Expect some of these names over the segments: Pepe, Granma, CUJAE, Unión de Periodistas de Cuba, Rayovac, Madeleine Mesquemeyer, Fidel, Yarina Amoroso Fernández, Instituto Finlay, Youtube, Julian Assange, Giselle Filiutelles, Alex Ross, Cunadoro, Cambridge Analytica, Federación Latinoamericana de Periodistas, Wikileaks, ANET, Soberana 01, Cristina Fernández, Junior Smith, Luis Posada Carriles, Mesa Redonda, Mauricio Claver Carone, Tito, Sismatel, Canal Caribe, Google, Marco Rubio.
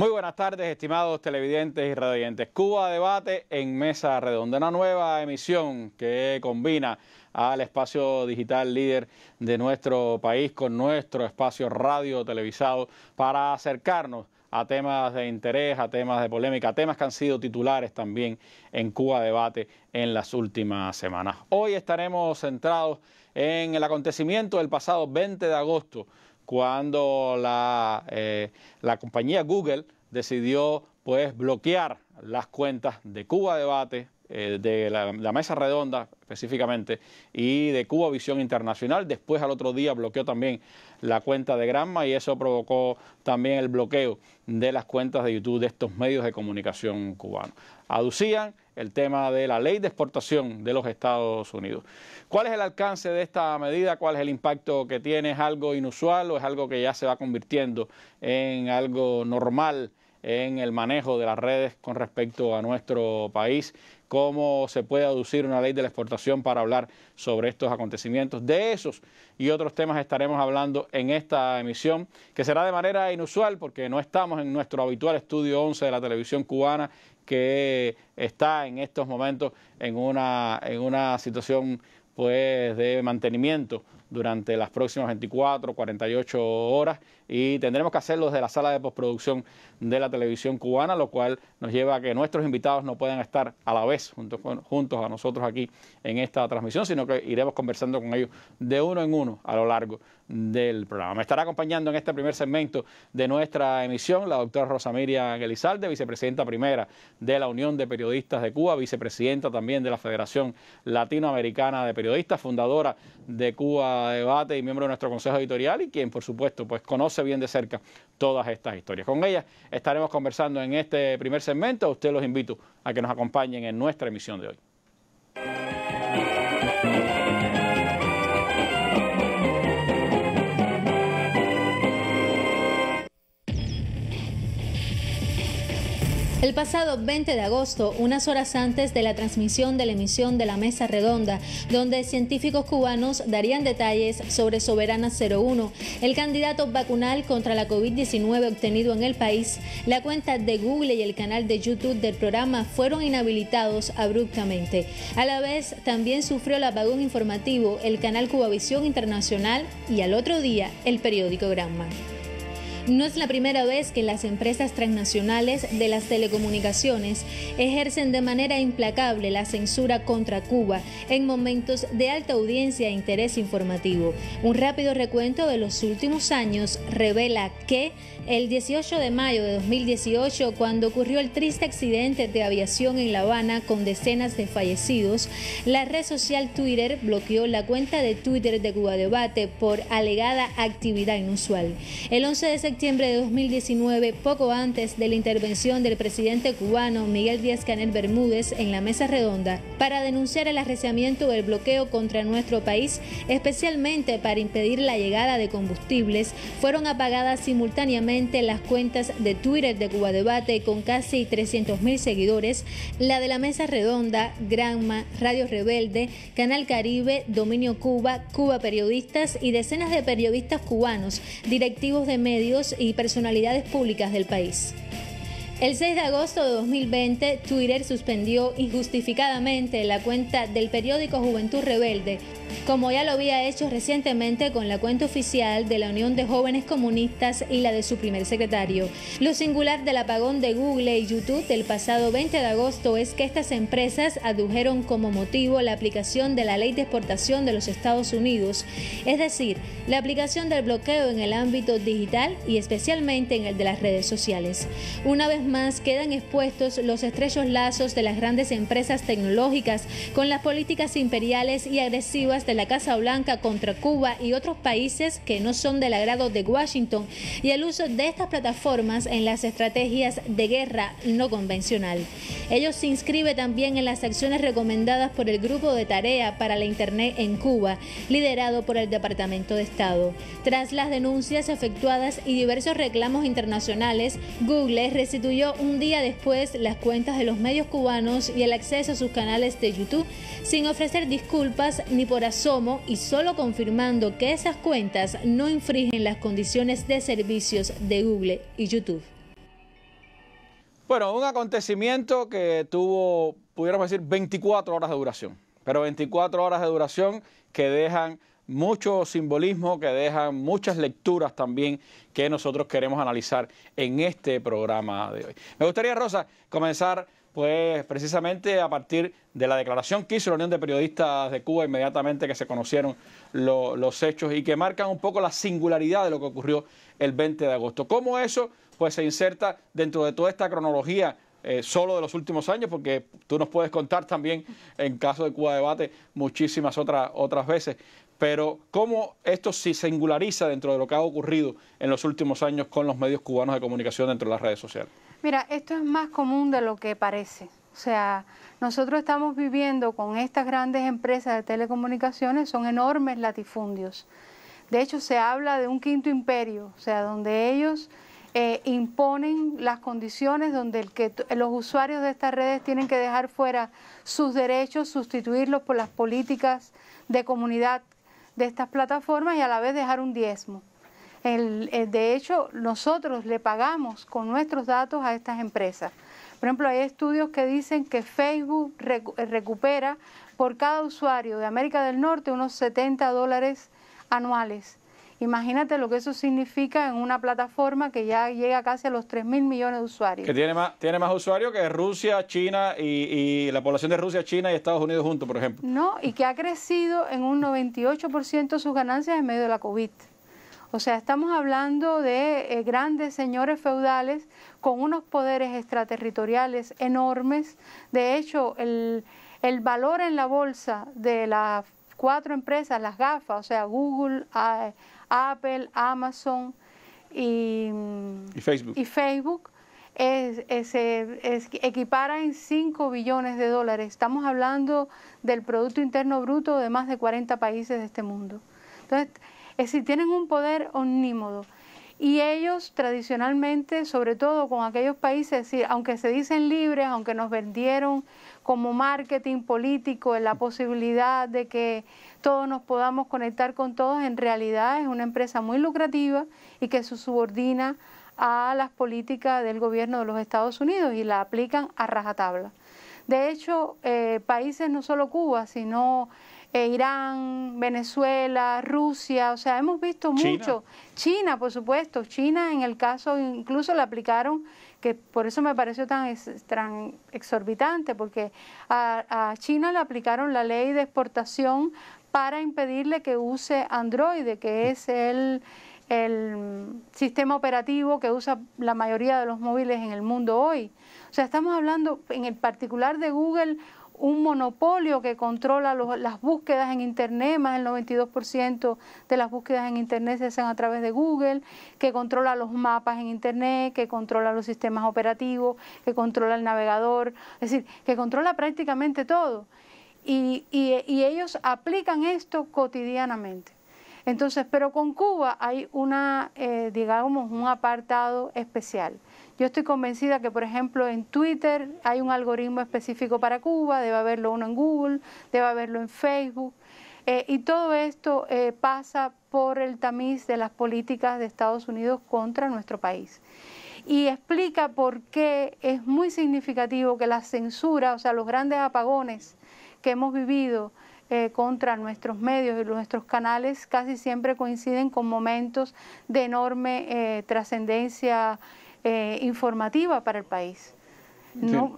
Muy buenas tardes, estimados televidentes y radioyentes. Cubadebate en Mesa Redonda, una nueva emisión que combina al espacio digital líder de nuestro país con nuestro espacio radio televisado para acercarnos a temas de interés, a temas de polémica, a temas que han sido titulares también en Cubadebate en las últimas semanas. Hoy estaremos centrados en el acontecimiento del pasado 20 de agosto, cuando la compañía Google decidió pues bloquear las cuentas de Cubadebate, de la Mesa Redonda específicamente, y de Cubavisión Internacional. Después, al otro día, bloqueó también la cuenta de Granma, y eso provocó también el bloqueo de las cuentas de YouTube de estos medios de comunicación cubanos. Aducían el tema de la ley de exportación de los Estados Unidos. ¿Cuál es el alcance de esta medida? ¿Cuál es el impacto que tiene? ¿Es algo inusual o es algo que ya se va convirtiendo en algo normal en el manejo de las redes con respecto a nuestro país? ¿Cómo se puede aducir una ley de la exportación para hablar sobre estos acontecimientos? De esos y otros temas estaremos hablando en esta emisión, que será de manera inusual porque no estamos en nuestro habitual estudio 11 de la televisión cubana, que está en estos momentos en una situación pues de mantenimiento durante las próximas 24, 48 horas, y tendremos que hacerlo desde la sala de postproducción de la televisión cubana, lo cual nos lleva a que nuestros invitados no puedan estar a la vez juntos a nosotros aquí en esta transmisión, sino que iremos conversando con ellos de uno en uno a lo largo del programa. Me estará acompañando en este primer segmento de nuestra emisión la doctora Rosa Miriam Elizalde, vicepresidenta primera de la Unión de Periodistas de Cuba, vicepresidenta también de la Federación Latinoamericana de Periodistas, fundadora de Cubadebate y miembro de nuestro consejo editorial, y quien por supuesto pues conoce bien de cerca todas estas historias. Con ella estaremos conversando en este primer segmento. A ustedes los invito a que nos acompañen en nuestra emisión de hoy. El pasado 20 de agosto, unas horas antes de la transmisión de la emisión de la Mesa Redonda, donde científicos cubanos darían detalles sobre Soberana 01, el candidato vacunal contra la COVID-19 obtenido en el país, la cuenta de Google y el canal de YouTube del programa fueron inhabilitados abruptamente. A la vez, también sufrió el apagón informativo el canal Cubavisión Internacional y al otro día el periódico Granma. No es la primera vez que las empresas transnacionales de las telecomunicaciones ejercen de manera implacable la censura contra Cuba en momentos de alta audiencia e interés informativo. Un rápido recuento de los últimos años revela que el 18 de mayo de 2018, cuando ocurrió el triste accidente de aviación en La Habana con decenas de fallecidos, la red social Twitter bloqueó la cuenta de Twitter de Cubadebate por alegada actividad inusual. El 11 de septiembre de 2019, poco antes de la intervención del presidente cubano Miguel Díaz-Canel Bermúdez en la Mesa Redonda para denunciar el arreciamiento del bloqueo contra nuestro país, especialmente para impedir la llegada de combustibles, fueron apagadas simultáneamente las cuentas de Twitter de Cubadebate con casi 300.000 seguidores, la de la Mesa Redonda, Granma, Radio Rebelde, Canal Caribe, Dominio Cuba, Cuba Periodistas y decenas de periodistas cubanos, directivos de medios y personalidades públicas del país. El 6 de agosto de 2020, Twitter suspendió injustificadamente la cuenta del periódico Juventud Rebelde, como ya lo había hecho recientemente con la cuenta oficial de la Unión de Jóvenes Comunistas y la de su primer secretario. Lo singular del apagón de Google y YouTube del pasado 20 de agosto es que estas empresas adujeron como motivo la aplicación de la ley de exportación de los Estados Unidos, es decir, la aplicación del bloqueo en el ámbito digital y especialmente en el de las redes sociales. Una vez más quedan expuestos los estrechos lazos de las grandes empresas tecnológicas con las políticas imperiales y agresivas de la Casa Blanca contra Cuba y otros países que no son del agrado de Washington, y el uso de estas plataformas en las estrategias de guerra no convencional. Ello se inscribe también en las acciones recomendadas por el Grupo de Tarea para la Internet en Cuba, liderado por el Departamento de Estado. Tras las denuncias efectuadas y diversos reclamos internacionales, Google restituyó un día después las cuentas de los medios cubanos y el acceso a sus canales de YouTube, sin ofrecer disculpas ni por asomo, y solo confirmando que esas cuentas no infringen las condiciones de servicios de Google y YouTube. Bueno, un acontecimiento que tuvo, pudiéramos decir, 24 horas de duración. Pero 24 horas de duración que dejan mucho simbolismo, que dejan muchas lecturas también que nosotros queremos analizar en este programa de hoy. Me gustaría, Rosa, comenzar pues precisamente a partir de la declaración que hizo la Unión de Periodistas de Cuba inmediatamente que se conocieron los hechos y que marcan un poco la singularidad de lo que ocurrió el 20 de agosto. ¿Cómo eso pues se inserta dentro de toda esta cronología solo de los últimos años? Porque tú nos puedes contar también, en caso de Cubadebate, muchísimas otras veces. Pero ¿cómo esto se singulariza dentro de lo que ha ocurrido en los últimos años con los medios cubanos de comunicación dentro de las redes sociales? Mira, esto es más común de lo que parece. O sea, nosotros estamos viviendo con estas grandes empresas de telecomunicaciones, son enormes latifundios. De hecho, se habla de un quinto imperio, o sea, donde ellos imponen las condiciones donde los usuarios de estas redes tienen que dejar fuera sus derechos, sustituirlos por las políticas de comunidad de estas plataformas y a la vez dejar un diezmo. De hecho, nosotros le pagamos con nuestros datos a estas empresas. Por ejemplo, hay estudios que dicen que Facebook recupera por cada usuario de América del Norte unos $70 anuales. Imagínate lo que eso significa en una plataforma que ya llega casi a los 3.000 millones de usuarios. Que tiene más usuarios que Rusia, China y la población de Rusia, China y Estados Unidos juntos, por ejemplo. No, y que ha crecido en un 98% sus ganancias en medio de la COVID. O sea, estamos hablando de grandes señores feudales con unos poderes extraterritoriales enormes. De hecho, el valor en la bolsa de las 4 empresas, las GAFA, o sea, Google, Apple, Amazon y Facebook, se equipara en $5 billones. Estamos hablando del Producto Interno Bruto de más de 40 países de este mundo. Entonces, es decir, tienen un poder omnímodo. Y ellos tradicionalmente, sobre todo con aquellos países, es decir, aunque se dicen libres, aunque nos vendieron como marketing político en la posibilidad de que todos nos podamos conectar con todos, en realidad es una empresa muy lucrativa y que se subordina a las políticas del gobierno de los Estados Unidos y la aplican a rajatabla. De hecho, países no solo Cuba, sino Irán, Venezuela, Rusia, o sea, hemos visto mucho. China, por supuesto. China, en el caso, incluso le aplicaron, que por eso me pareció tan exorbitante, porque a China le aplicaron la ley de exportación para impedirle que use Android, que es el sistema operativo que usa la mayoría de los móviles en el mundo hoy. O sea, estamos hablando, en el particular de Google, un monopolio que controla las búsquedas en Internet, más del 92% de las búsquedas en Internet se hacen a través de Google, que controla los mapas en Internet, que controla los sistemas operativos, que controla el navegador, es decir, que controla prácticamente todo. Y ellos aplican esto cotidianamente. Entonces, pero con Cuba hay digamos, un apartado especial. Yo estoy convencida que, por ejemplo, en Twitter hay un algoritmo específico para Cuba, debe haberlo uno en Google, debe haberlo en Facebook, y todo esto pasa por el tamiz de las políticas de Estados Unidos contra nuestro país. Y explica por qué es muy significativo que la censura, o sea, los grandes apagones que hemos vivido contra nuestros medios y nuestros canales casi siempre coinciden con momentos de enorme trascendencia informativa para el país. No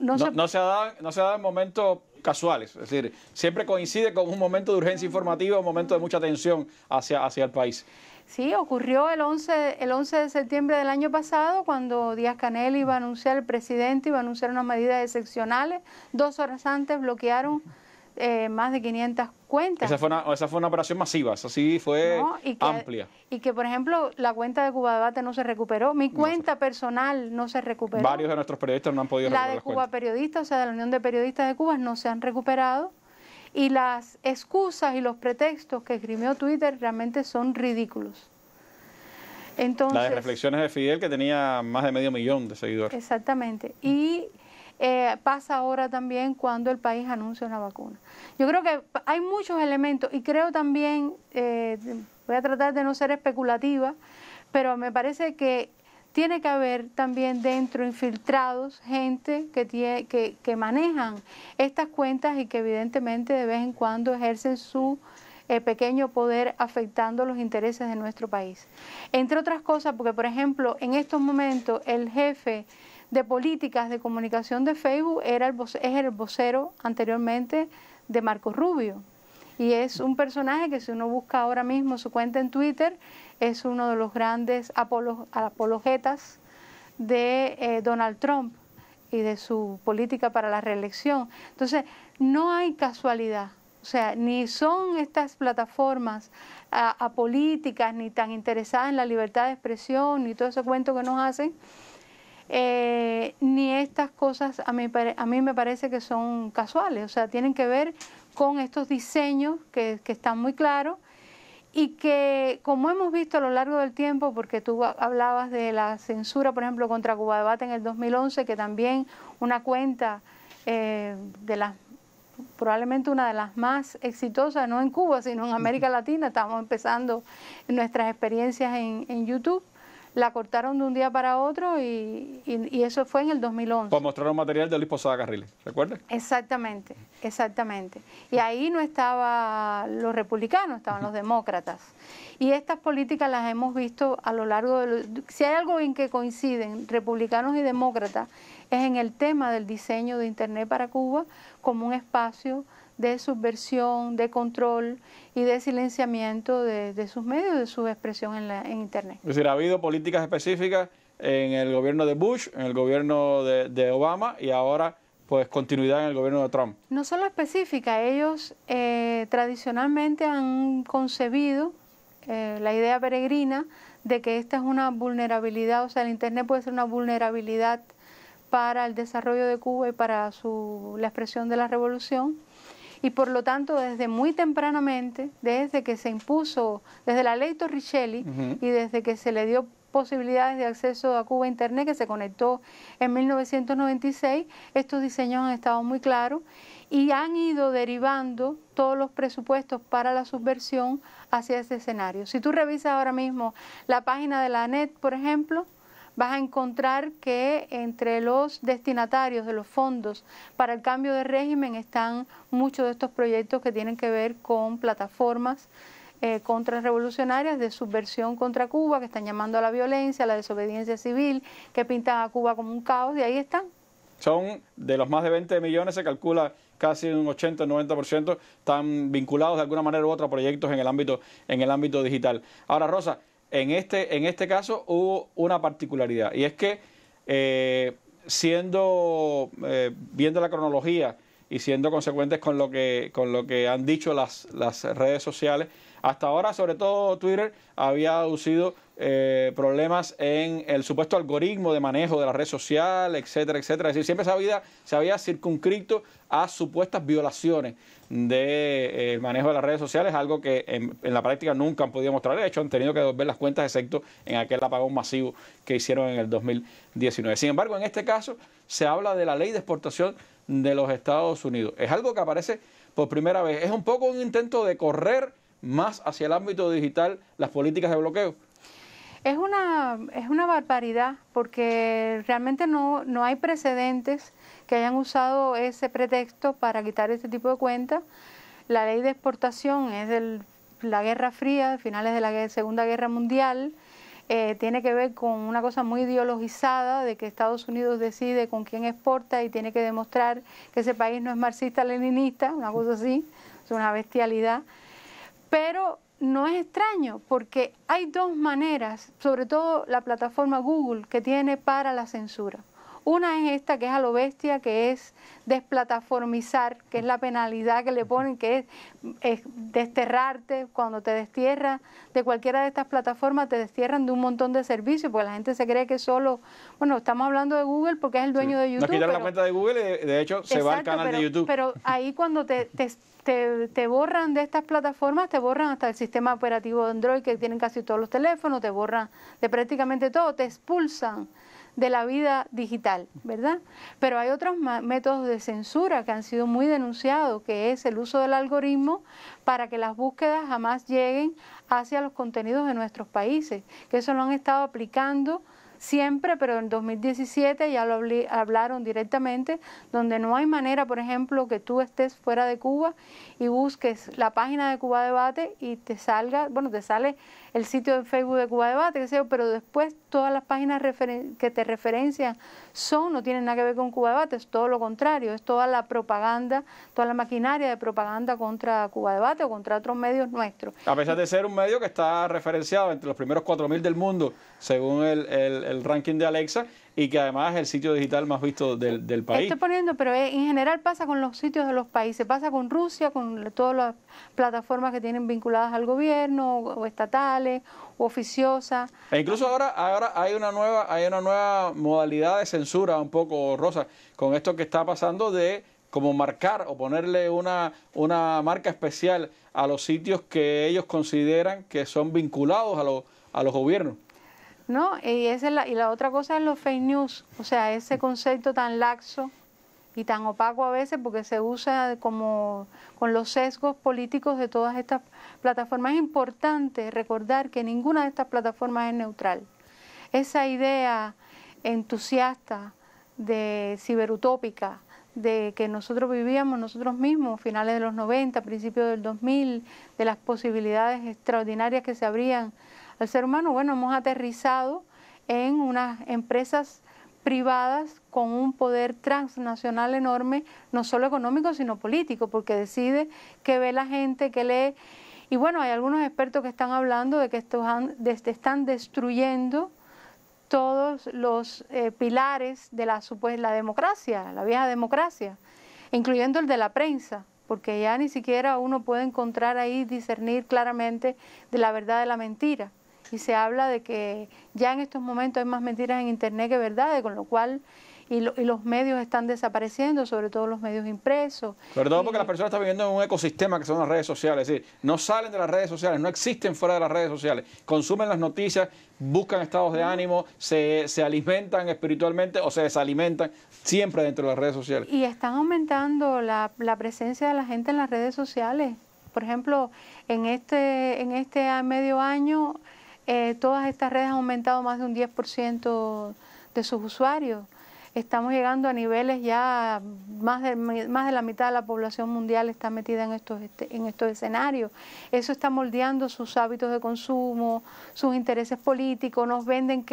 se ha dado en momentos casuales, es decir, siempre coincide con un momento de urgencia informativa, un momento de mucha tensión hacia el país. Sí, ocurrió el 11 de septiembre del año pasado, cuando Díaz-Canel el presidente iba a anunciar unas medidas excepcionales. 2 horas antes bloquearon más de 500 cuentas. Esa fue una operación masiva, esa sí fue amplia. Y que, por ejemplo, la cuenta de Cubadebate no se recuperó, mi cuenta personal no se recuperó. Varios de nuestros periodistas no han podido recuperar las cuentas. La de Cuba Periodistas, o sea, de la Unión de Periodistas de Cuba, no se han recuperado. Y las excusas y los pretextos que esgrimió Twitter realmente son ridículos. Entonces, la de Reflexiones de Fidel, que tenía más de 500.000 de seguidores. Exactamente. Y pasa ahora también cuando el país anuncia una vacuna. Yo creo que hay muchos elementos y creo también, voy a tratar de no ser especulativa, pero me parece que tiene que haber también dentro infiltrados, gente que manejan estas cuentas y que evidentemente de vez en cuando ejercen su pequeño poder afectando los intereses de nuestro país. Entre otras cosas, porque por ejemplo, en estos momentos el jefe de políticas de comunicación de Facebook es el vocero anteriormente de Marco Rubio. Y es un personaje que si uno busca ahora mismo su cuenta en Twitter, es uno de los grandes apologetas de Donald Trump y de su política para la reelección. Entonces, no hay casualidad. O sea, ni son estas plataformas apolíticas, ni tan interesadas en la libertad de expresión, ni todo ese cuento que nos hacen, ni estas cosas a mí me parece que son casuales, o sea, tienen que ver con estos diseños que están muy claros y que, como hemos visto a lo largo del tiempo, porque tú hablabas de la censura, por ejemplo, contra Cubadebate en el 2011, que también una cuenta probablemente una de las más exitosas, no en Cuba, sino en América Latina, estamos empezando nuestras experiencias en YouTube, la cortaron de un día para otro y eso fue en el 2011. Pues mostraron material de Luis Posada Carriles, ¿recuerdas? Exactamente, exactamente. Y ahí no estaban los republicanos, estaban los demócratas. Y estas políticas las hemos visto a lo largo de si hay algo en que coinciden republicanos y demócratas, es en el tema del diseño de Internet para Cuba como un espacio de subversión, de control y de silenciamiento de sus medios, de su expresión en Internet. Es decir, ha habido políticas específicas en el gobierno de Bush, en el gobierno de Obama y ahora pues continuidad en el gobierno de Trump. No solo específica, ellos tradicionalmente han concebido la idea peregrina de que esta es una vulnerabilidad, o sea, el Internet puede ser una vulnerabilidad para el desarrollo de Cuba y para la expresión de la revolución. Y por lo tanto, desde muy tempranamente, desde que se impuso, desde la ley Torricelli y desde que se le dio posibilidades de acceso a Cuba a Internet, que se conectó en 1996, estos diseños han estado muy claros y han ido derivando todos los presupuestos para la subversión hacia ese escenario. Si tú revisas ahora mismo la página de la ANET, por ejemplo, vas a encontrar que entre los destinatarios de los fondos para el cambio de régimen están muchos de estos proyectos que tienen que ver con plataformas contrarrevolucionarias de subversión contra Cuba, que están llamando a la violencia, a la desobediencia civil, que pintan a Cuba como un caos, y ahí están. Son de los más de 20 millones, se calcula casi un 80-90% están vinculados de alguna manera u otra a proyectos en el ámbito digital. Ahora, Rosa, en este caso hubo una particularidad y es que viendo la cronología y siendo consecuentes con lo que han dicho las redes sociales, hasta ahora sobre todo Twitter había aducido problemas en el supuesto algoritmo de manejo de la red social, etcétera, etcétera. Es decir, siempre se había circunscrito a supuestas violaciones del manejo de las redes sociales, algo que en la práctica nunca han podido mostrar. De hecho, han tenido que devolver las cuentas, excepto en aquel apagón masivo que hicieron en el 2019. Sin embargo, en este caso se habla de la ley de exportación de los Estados Unidos. Es algo que aparece por primera vez. Es un poco un intento de correr más hacia el ámbito digital las políticas de bloqueo. Es una barbaridad porque realmente no hay precedentes que hayan usado ese pretexto para quitar este tipo de cuentas. La ley de exportación es de la Guerra Fría, finales de la Segunda Guerra Mundial. Tiene que ver con una cosa muy ideologizada de que Estados Unidos decide con quién exporta y tiene que demostrar que ese país no es marxista-leninista, una cosa así, es una bestialidad. Pero no es extraño porque hay dos maneras, sobre todo la plataforma Google, que tiene para la censura. Una es esta que es a lo bestia, que es desplataformizar, que es la penalidad que le ponen, que es desterrarte. Cuando te destierran de cualquiera de estas plataformas, te destierran de un montón de servicios, porque la gente se cree que solo... Bueno, estamos hablando de Google porque es el dueño de YouTube. Nos quitaron la cuenta de Google y de hecho se va al canal de YouTube. Pero ahí cuando te borran de estas plataformas, te borran hasta el sistema operativo de Android, que tienen casi todos los teléfonos, te borran de prácticamente todo, te expulsan de la vida digital, ¿verdad? Pero hay otros métodos de censura que han sido muy denunciados, que es el uso del algoritmo para que las búsquedas jamás lleguen hacia los contenidos de nuestros países, que eso lo han estado aplicando siempre, pero en 2017 ya lo hablaron directamente, donde no hay manera, por ejemplo, que tú estés fuera de Cuba y busques la página de Cubadebate y te salga, bueno, te sale el sitio de Facebook de Cubadebate, qué sé yo, pero después todas las páginas que te referencian no tienen nada que ver con Cubadebate, es todo lo contrario, es toda la propaganda, toda la maquinaria de propaganda contra Cubadebate o contra otros medios nuestros. A pesar de ser un medio que está referenciado entre los primeros 4000 del mundo, según el ranking de Alexa, y que además es el sitio digital más visto del país. Estoy poniendo, pero en general pasa con los sitios de los países, pasa con Rusia, con todas las plataformas que tienen vinculadas al gobierno, o estatales, o oficiosas. E incluso ahora hay una nueva modalidad de censura un poco, Rosa, con esto que está pasando de como marcar o ponerle una marca especial a los sitios que ellos consideran que son vinculados a los gobiernos. ¿No? Y esa es la otra cosa es los fake news, o sea, ese concepto tan laxo y tan opaco a veces, porque se usa como con los sesgos políticos de todas estas plataformas. Es importante recordar que ninguna de estas plataformas es neutral. Esa idea entusiasta de ciberutópica, de que nosotros vivíamos nosotros mismos, finales de los 90, principios del 2000, de las posibilidades extraordinarias que se abrían al ser humano, bueno, hemos aterrizado en unas empresas privadas con un poder transnacional enorme, no solo económico, sino político, porque decide qué ve la gente, qué lee. Y bueno, hay algunos expertos que están hablando de que están destruyendo todos los pilares de la democracia, la vieja democracia, incluyendo el de la prensa, porque ya ni siquiera uno puede encontrar ahí, discernir claramente de la verdad de la mentira. Y se habla de que ya en estos momentos hay más mentiras en Internet que verdades, con lo cual los medios están desapareciendo, sobre todo los medios impresos. Sobre todo porque las personas están viviendo en un ecosistema que son las redes sociales, es decir, no salen de las redes sociales, no existen fuera de las redes sociales, consumen las noticias, buscan estados de ánimo, se alimentan espiritualmente o se desalimentan siempre dentro de las redes sociales. Y están aumentando la presencia de la gente en las redes sociales. Por ejemplo, en este medio año, todas estas redes han aumentado más de un 10% de sus usuarios. Estamos llegando a niveles ya, más de la mitad de la población mundial está metida en estos escenarios. Eso está moldeando sus hábitos de consumo, sus intereses políticos, nos venden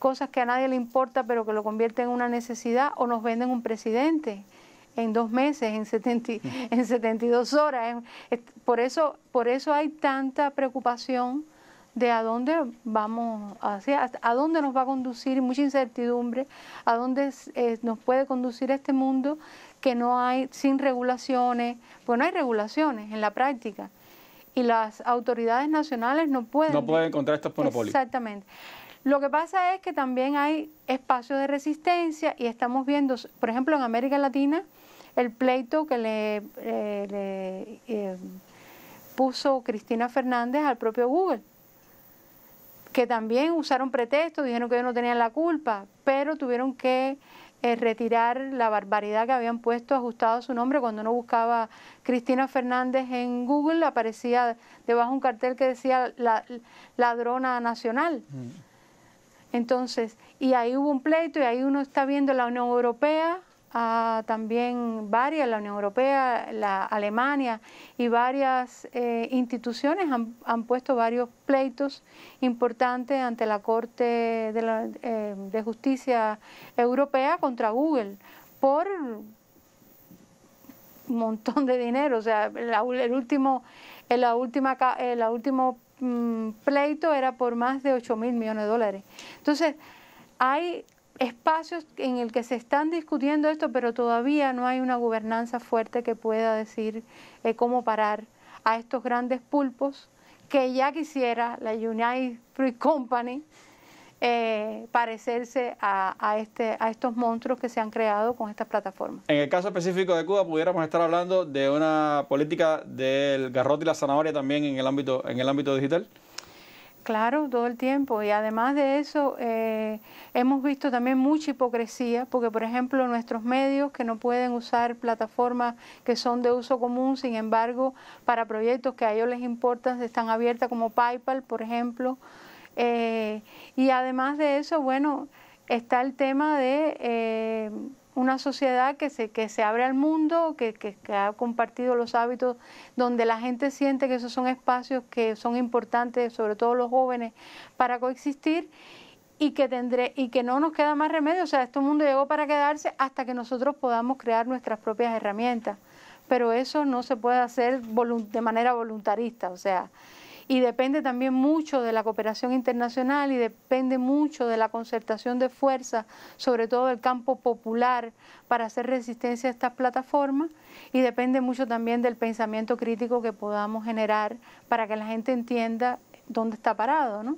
cosas que a nadie le importa pero que lo convierten en una necesidad, o nos venden un presidente en 2 meses, en 72 horas. Por eso hay tanta preocupación de a dónde nos va a conducir, mucha incertidumbre, a dónde nos puede conducir este mundo que no hay, sin regulaciones, pues no hay regulaciones en la práctica y las autoridades nacionales no pueden encontrar estos monopolios. Exactamente. Lo que pasa es que también hay espacios de resistencia y estamos viendo, por ejemplo, en América Latina, el pleito que le puso Cristina Fernández al propio Google, que también usaron pretextos, dijeron que ellos no tenían la culpa, pero tuvieron que retirar la barbaridad que habían puesto ajustado a su nombre. Cuando uno buscaba Cristina Fernández en Google, aparecía debajo un cartel que decía la ladrona nacional. Entonces, y ahí hubo un pleito, y ahí uno está viendo la Unión Europea, también varias, la Unión Europea, la Alemania y varias instituciones han puesto varios pleitos importantes ante la Corte de Justicia Europea contra Google por un montón de dinero. O sea, el último pleito era por más de $8.000 millones. Entonces, hay espacios en el que se están discutiendo esto, pero todavía no hay una gobernanza fuerte que pueda decir cómo parar a estos grandes pulpos que ya quisiera la United Fruit Company parecerse a estos monstruos que se han creado con estas plataformas. En el caso específico de Cuba pudiéramos estar hablando de una política del garrote y la zanahoria también en el ámbito digital. Claro, todo el tiempo. Y además de eso, hemos visto también mucha hipocresía, porque por ejemplo nuestros medios que no pueden usar plataformas que son de uso común, sin embargo, para proyectos que a ellos les importan, están abiertas como PayPal, por ejemplo, Y además de eso, bueno, está el tema de una sociedad que se abre al mundo, que ha compartido los hábitos, donde la gente siente que esos son espacios que son importantes, sobre todo los jóvenes, para coexistir, y que no nos queda más remedio. O sea, este mundo llegó para quedarse hasta que nosotros podamos crear nuestras propias herramientas. Pero eso no se puede hacer de manera voluntarista, o sea, y depende también mucho de la cooperación internacional y depende mucho de la concertación de fuerzas, sobre todo del campo popular, para hacer resistencia a estas plataformas, y depende mucho también del pensamiento crítico que podamos generar para que la gente entienda dónde está parado, ¿no?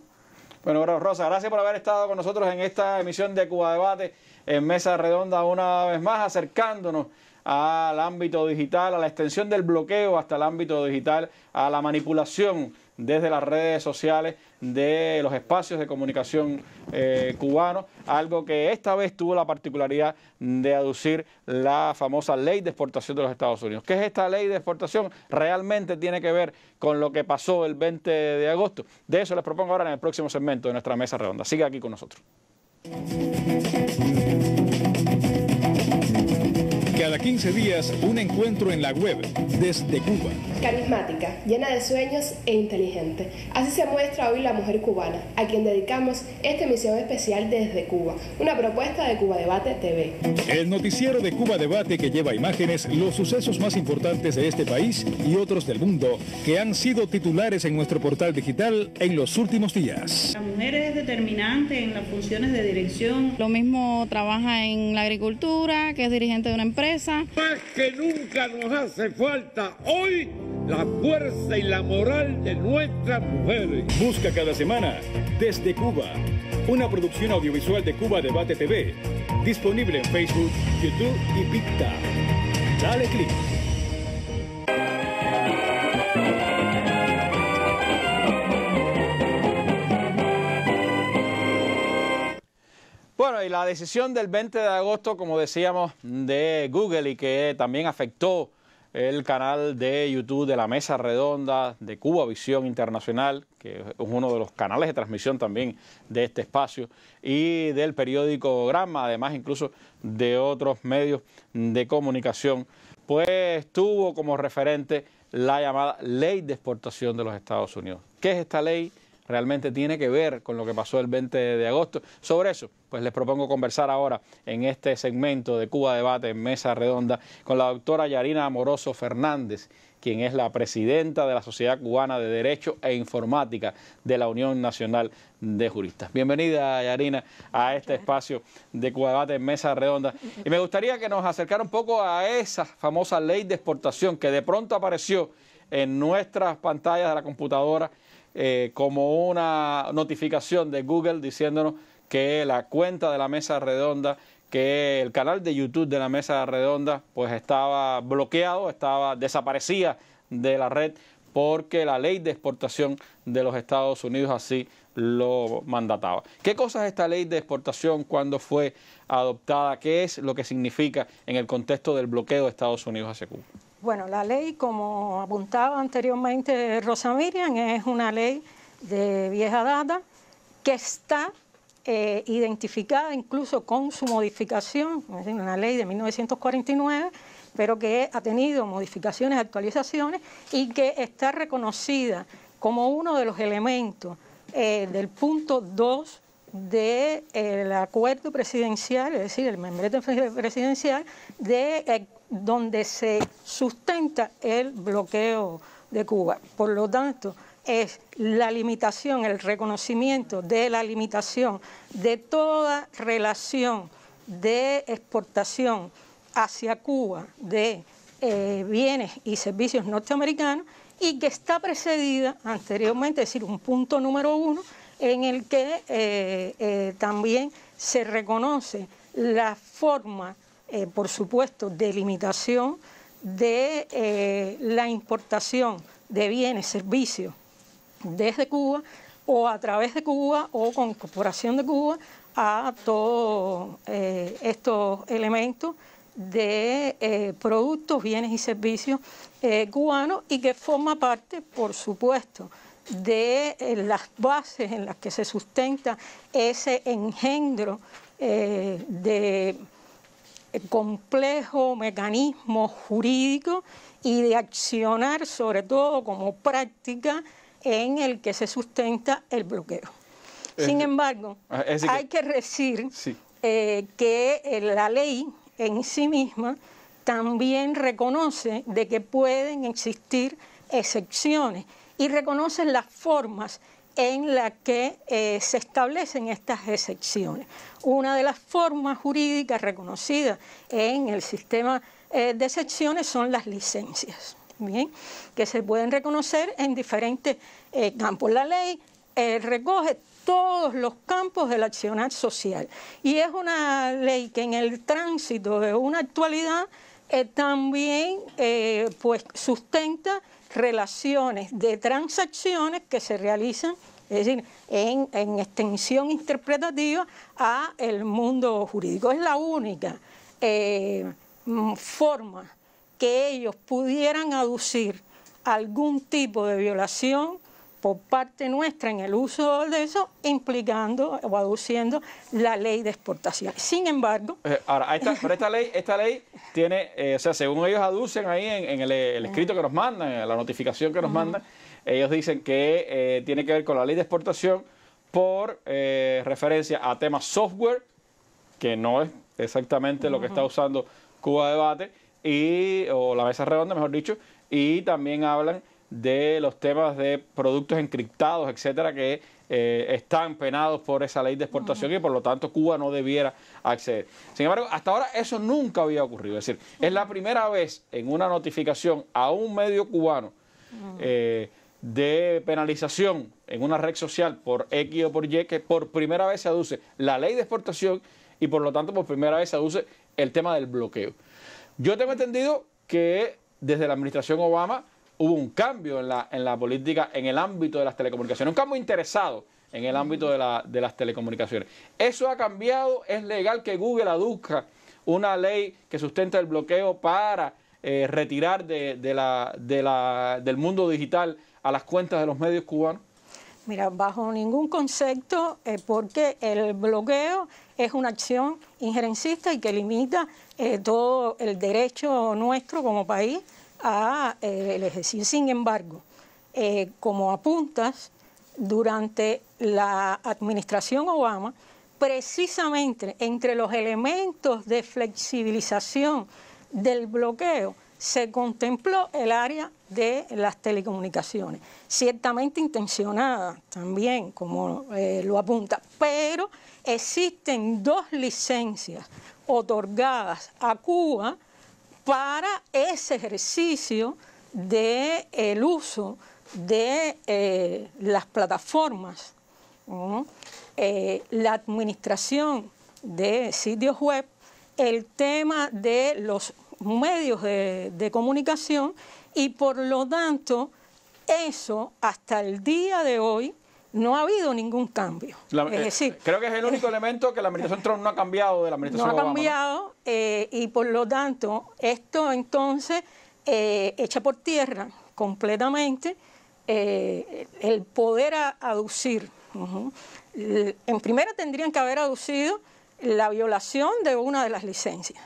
Bueno, Rosa, gracias por haber estado con nosotros en esta emisión de Cubadebate en Mesa Redonda, una vez más acercándonos al ámbito digital, a la extensión del bloqueo hasta el ámbito digital, a la manipulación desde las redes sociales de los espacios de comunicación cubanos, algo que esta vez tuvo la particularidad de aducir la famosa ley de exportación de los Estados Unidos. ¿Qué es esta ley de exportación? Realmente tiene que ver con lo que pasó el 20 de agosto. De eso les propongo ahora en el próximo segmento de nuestra Mesa Redonda. Sigue aquí con nosotros. Cada 15 días, un encuentro en la web desde Cuba. Carismática, llena de sueños e inteligente. Así se muestra hoy la mujer cubana, a quien dedicamos esta emisión especial desde Cuba. Una propuesta de Cubadebate TV. El noticiero de Cubadebate que lleva imágenes, los sucesos más importantes de este país y otros del mundo, que han sido titulares en nuestro portal digital en los últimos días. La mujer es determinante en las funciones de dirección. Lo mismo trabaja en la agricultura, que es dirigente de una empresa. Más que nunca nos hace falta hoy la fuerza y la moral de nuestras mujeres. Busca cada semana Desde Cuba, una producción audiovisual de Cubadebate TV, disponible en Facebook, YouTube y Vimeo. Dale clic. Bueno, y la decisión del 20 de agosto, como decíamos, de Google y que también afectó el canal de YouTube de la Mesa Redonda, de Cubavisión Internacional, que es uno de los canales de transmisión también de este espacio, y del periódico Granma, además incluso de otros medios de comunicación, pues tuvo como referente la llamada Ley de Exportación de los Estados Unidos. ¿Qué es esta ley? Realmente tiene que ver con lo que pasó el 20 de agosto. Sobre eso, pues les propongo conversar ahora en este segmento de Cubadebate en Mesa Redonda con la doctora Yarina Amoroso Fernández, quien es la presidenta de la Sociedad Cubana de Derecho e Informática de la Unión Nacional de Juristas. Bienvenida, Yarina, a este espacio de Cubadebate en Mesa Redonda. Y me gustaría que nos acercara un poco a esa famosa ley de exportación que de pronto apareció en nuestras pantallas de la computadora, como una notificación de Google diciéndonos que la cuenta de la Mesa Redonda, que el canal de YouTube de la Mesa Redonda, pues estaba bloqueado, desaparecía de la red porque la ley de exportación de los Estados Unidos así lo mandataba. ¿Qué cosa es esta ley de exportación? ¿Cuándo fue adoptada? ¿Qué es lo que significa en el contexto del bloqueo de Estados Unidos hacia Cuba? Bueno, la ley, como apuntaba anteriormente Rosa Miriam, es una ley de vieja data que está identificada incluso con su modificación, es decir, una ley de 1949, pero que ha tenido modificaciones, actualizaciones y que está reconocida como uno de los elementos del punto 2 del acuerdo presidencial, es decir, el membrete presidencial, donde se sustenta el bloqueo de Cuba. Por lo tanto, es la limitación, el reconocimiento de la limitación de toda relación de exportación hacia Cuba de bienes y servicios norteamericanos, y que está precedida anteriormente, es decir, un punto número 1, en el que también se reconoce la forma, por supuesto, de limitación de la importación de bienes, servicios desde Cuba o a través de Cuba o con incorporación de Cuba a todos estos elementos de productos, bienes y servicios cubanos, y que forma parte, por supuesto, de las bases en las que se sustenta ese engendro de complejo mecanismo jurídico y de accionar sobre todo como práctica en el que se sustenta el bloqueo. Sin embargo, hay que decir que la ley en sí misma también reconoce de que pueden existir excepciones y reconocen las formas en las que se establecen estas excepciones. Una de las formas jurídicas reconocidas en el sistema de excepciones son las licencias, ¿bien?, que se pueden reconocer en diferentes campos. La ley recoge todos los campos del accionar social y es una ley que en el tránsito de una actualidad también pues sustenta relaciones de transacciones que se realizan, es decir, en extensión interpretativa a el mundo jurídico. Es la única forma que ellos pudieran aducir algún tipo de violación por parte nuestra en el uso de eso, implicando o aduciendo la ley de exportación. Sin embargo... Ahora, esta ley tiene, o sea, según ellos aducen ahí en el escrito que nos mandan, en la notificación que nos mandan, ellos dicen que tiene que ver con la ley de exportación por referencia a temas software, que no es exactamente lo que está usando Cubadebate, o la Mesa Redonda, mejor dicho, y también hablan de los temas de productos encriptados, etcétera, que están penados por esa ley de exportación y por lo tanto Cuba no debiera acceder. Sin embargo, hasta ahora eso nunca había ocurrido. Es decir, es la primera vez en una notificación a un medio cubano de penalización en una red social por X o por Y que por primera vez se aduce la ley de exportación y por lo tanto por primera vez se aduce el tema del bloqueo. Yo tengo entendido que desde la administración Obama hubo un cambio en la política en el ámbito de las telecomunicaciones, un cambio interesado en el ámbito de las telecomunicaciones. ¿Eso ha cambiado? ¿Es legal que Google aduzca una ley que sustenta el bloqueo para retirar del mundo digital a las cuentas de los medios cubanos? Mira, bajo ningún concepto, porque el bloqueo es una acción injerencista y que limita todo el derecho nuestro como país a el ejercicio. Sin embargo, como apuntas, durante la administración Obama, precisamente entre los elementos de flexibilización del bloqueo, se contempló el área de las telecomunicaciones, ciertamente intencionada también, como lo apunta, pero existen dos licencias otorgadas a Cuba para ese ejercicio del uso de las plataformas. La administración de sitios web, el tema de los medios de comunicación y por lo tanto eso hasta el día de hoy no ha habido ningún cambio. Es decir, creo que es el único elemento que la administración Trump no ha cambiado de la administración Obama. No ha cambiado, ¿no? Y por lo tanto, esto entonces echa por tierra completamente el poder aducir. En primera tendrían que haber aducido la violación de una de las licencias,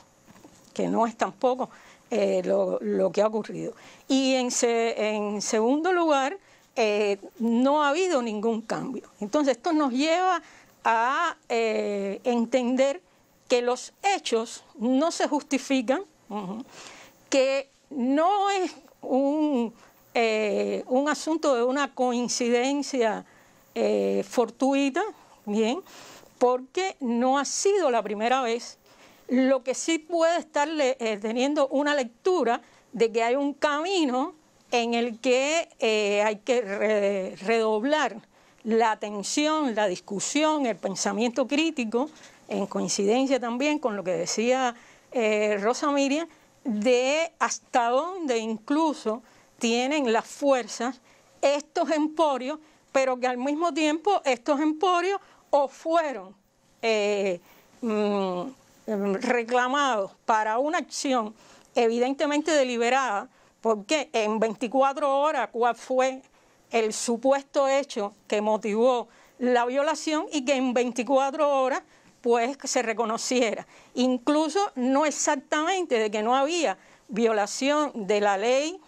que no es tampoco lo que ha ocurrido. Y en segundo lugar, no ha habido ningún cambio. Entonces esto nos lleva a entender que los hechos no se justifican, que no es un asunto de una coincidencia fortuita, bien, porque no ha sido la primera vez. Lo que sí puede estar teniendo una lectura de que hay un camino en el que hay que redoblar la atención, la discusión, el pensamiento crítico, en coincidencia también con lo que decía Rosa Miriam, de hasta dónde incluso tienen las fuerzas estos emporios, pero que al mismo tiempo estos emporios o fueron reclamados para una acción evidentemente deliberada, porque en 24 horas, ¿cuál fue el supuesto hecho que motivó la violación y que en 24 horas pues se reconociera. Incluso no exactamente de que no había violación de la ley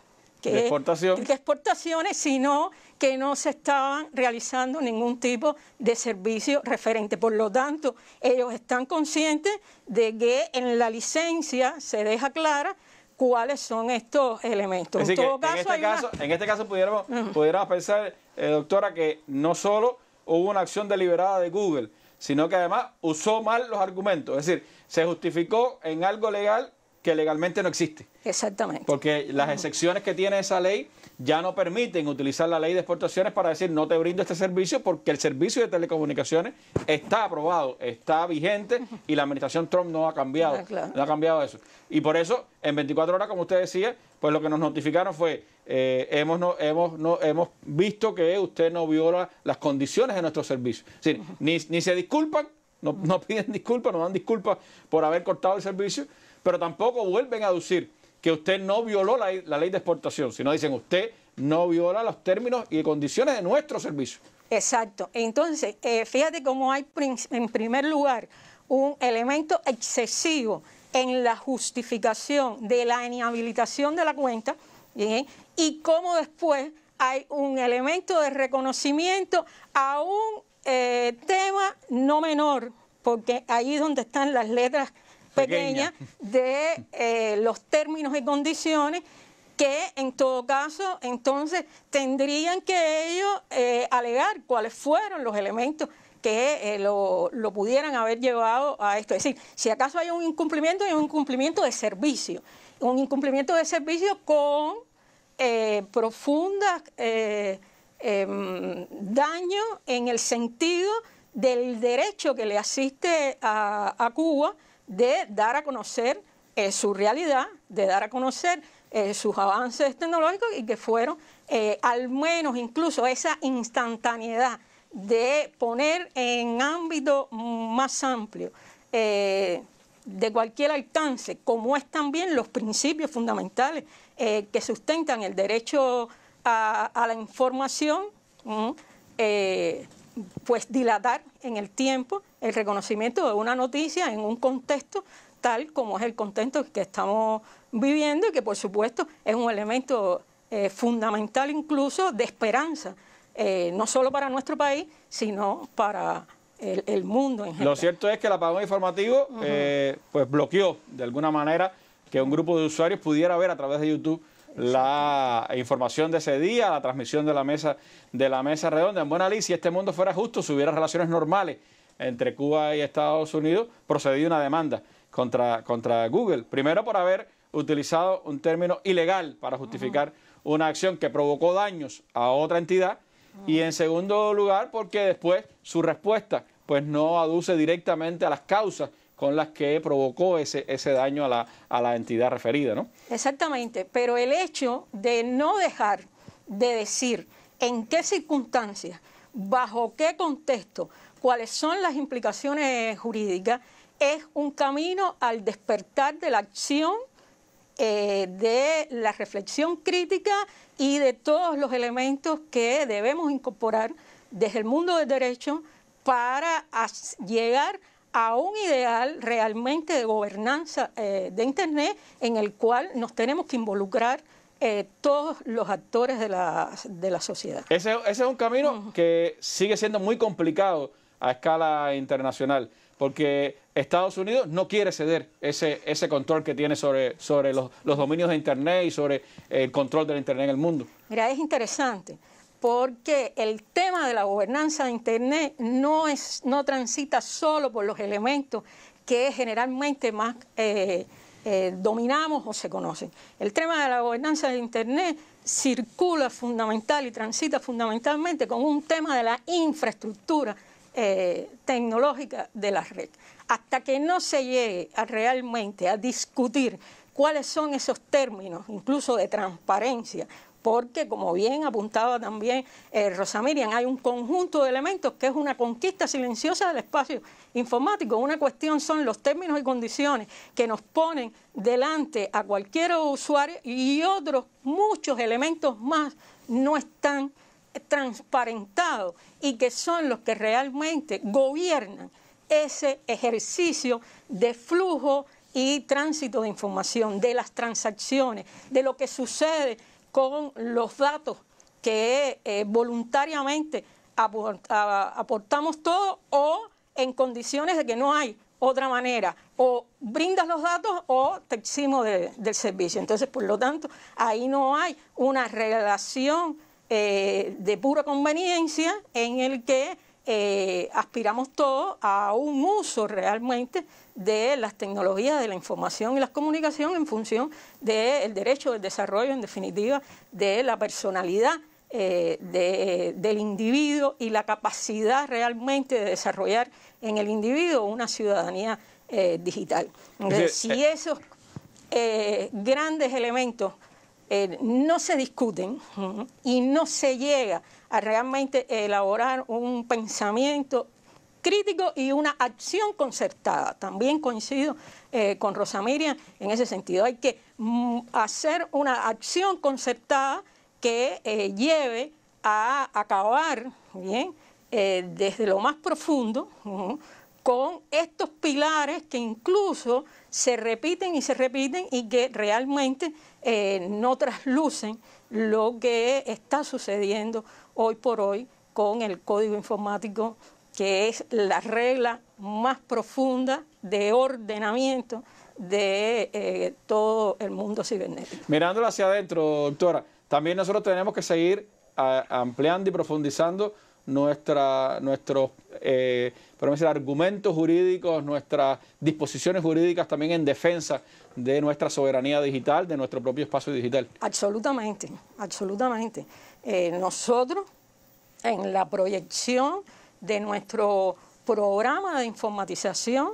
de exportaciones, sino que no se estaban realizando ningún tipo de servicio referente. Por lo tanto, ellos están conscientes de que en la licencia se deja clara cuáles son estos elementos. En todo caso, en este caso pudiéramos pensar, doctora, que no solo hubo una acción deliberada de Google, sino que además usó mal los argumentos. Es decir, se justificó en algo legal que legalmente no existe. Exactamente. Porque las excepciones que tiene esa ley ya no permiten utilizar la ley de exportaciones para decir no te brindo este servicio, porque el servicio de telecomunicaciones está aprobado, está vigente y la administración Trump no ha cambiado, no ha cambiado eso. Y por eso, en 24 horas, como usted decía, pues lo que nos notificaron fue hemos visto que usted no viola las condiciones de nuestro servicio. Es decir, ni se disculpan, no piden disculpas, no dan disculpas por haber cortado el servicio, pero tampoco vuelven a aducir que usted no violó la ley de exportación, sino dicen usted no viola los términos y condiciones de nuestro servicio. Exacto. Entonces, fíjate cómo hay en primer lugar un elemento excesivo en la justificación de la inhabilitación de la cuenta, ¿sí? Y cómo después hay un elemento de reconocimiento a un tema no menor, porque ahí es donde están las letras pequeña de los términos y condiciones que en todo caso entonces tendrían que ellos alegar cuáles fueron los elementos que lo pudieran haber llevado a esto. Es decir, si acaso hay un incumplimiento de servicio. Un incumplimiento de servicio con profundas daños en el sentido del derecho que le asiste a Cuba de dar a conocer su realidad, de dar a conocer sus avances tecnológicos y que fueron al menos incluso esa instantaneidad de poner en ámbito más amplio de cualquier alcance, como es también los principios fundamentales que sustentan el derecho a la información, pues dilatar en el tiempo el reconocimiento de una noticia en un contexto tal como es el contexto que estamos viviendo y que por supuesto es un elemento fundamental incluso de esperanza, no solo para nuestro país, sino para el mundo en general. Lo cierto es que el apagón informativo pues bloqueó de alguna manera que un grupo de usuarios pudiera ver a través de YouTube la información de ese día, la transmisión de la mesa redonda. En buena ley, si este mundo fuera justo, si hubiera relaciones normales entre Cuba y Estados Unidos, procedió una demanda contra Google. Primero por haber utilizado un término ilegal para justificar una acción que provocó daños a otra entidad. Y en segundo lugar, porque después su respuesta pues no aduce directamente a las causas con las que provocó ese daño a la entidad referida, ¿no? Exactamente, pero el hecho de no dejar de decir en qué circunstancias, bajo qué contexto, cuáles son las implicaciones jurídicas, es un camino al despertar de la acción, de la reflexión crítica y de todos los elementos que debemos incorporar desde el mundo del derecho para llegar a un ideal realmente de gobernanza de Internet en el cual nos tenemos que involucrar todos los actores de la sociedad. Ese es un camino que sigue siendo muy complicado a escala internacional, porque Estados Unidos no quiere ceder ese control que tiene sobre los dominios de Internet y sobre el control del Internet en el mundo. Mira, es interesante, porque el tema de la gobernanza de Internet no transita solo por los elementos que generalmente más dominamos o se conocen. El tema de la gobernanza de Internet circula fundamental y transita fundamentalmente con un tema de la infraestructura tecnológica de la red. Hasta que no se llegue realmente a discutir cuáles son esos términos, incluso de transparencia, porque, como bien apuntaba también Rosa Miriam, hay un conjunto de elementos que es una conquista silenciosa del espacio informático. Una cuestión son los términos y condiciones que nos ponen delante a cualquier usuario y otros muchos elementos más no están transparentado y que son los que realmente gobiernan ese ejercicio de flujo y tránsito de información, de las transacciones, de lo que sucede con los datos que voluntariamente aportamos todos o en condiciones de que no hay otra manera, o brindas los datos o te eximo del servicio. Entonces, por lo tanto, ahí no hay una relación de pura conveniencia en el que aspiramos todos a un uso realmente de las tecnologías de la información y la comunicación en función del derecho del desarrollo, en definitiva, de la personalidad del individuo y la capacidad realmente de desarrollar en el individuo una ciudadanía digital. Entonces, si esos grandes elementos no se discuten y no se llega a realmente elaborar un pensamiento crítico y una acción concertada. También coincido con Rosa Miriam en ese sentido. Hay que hacer una acción concertada que lleve a acabar, ¿bien? Desde lo más profundo, con estos pilares que incluso se repiten y que realmente no traslucen lo que está sucediendo hoy por hoy con el código informático, que es la regla más profunda de ordenamiento de todo el mundo cibernético. Mirándolo hacia adentro, doctora, también nosotros tenemos que seguir ampliando y profundizando nuestros argumentos jurídicos, nuestras disposiciones jurídicas también en defensa de nuestra soberanía digital, de nuestro propio espacio digital. Absolutamente, absolutamente. Nosotros, en la proyección de nuestro programa de informatización,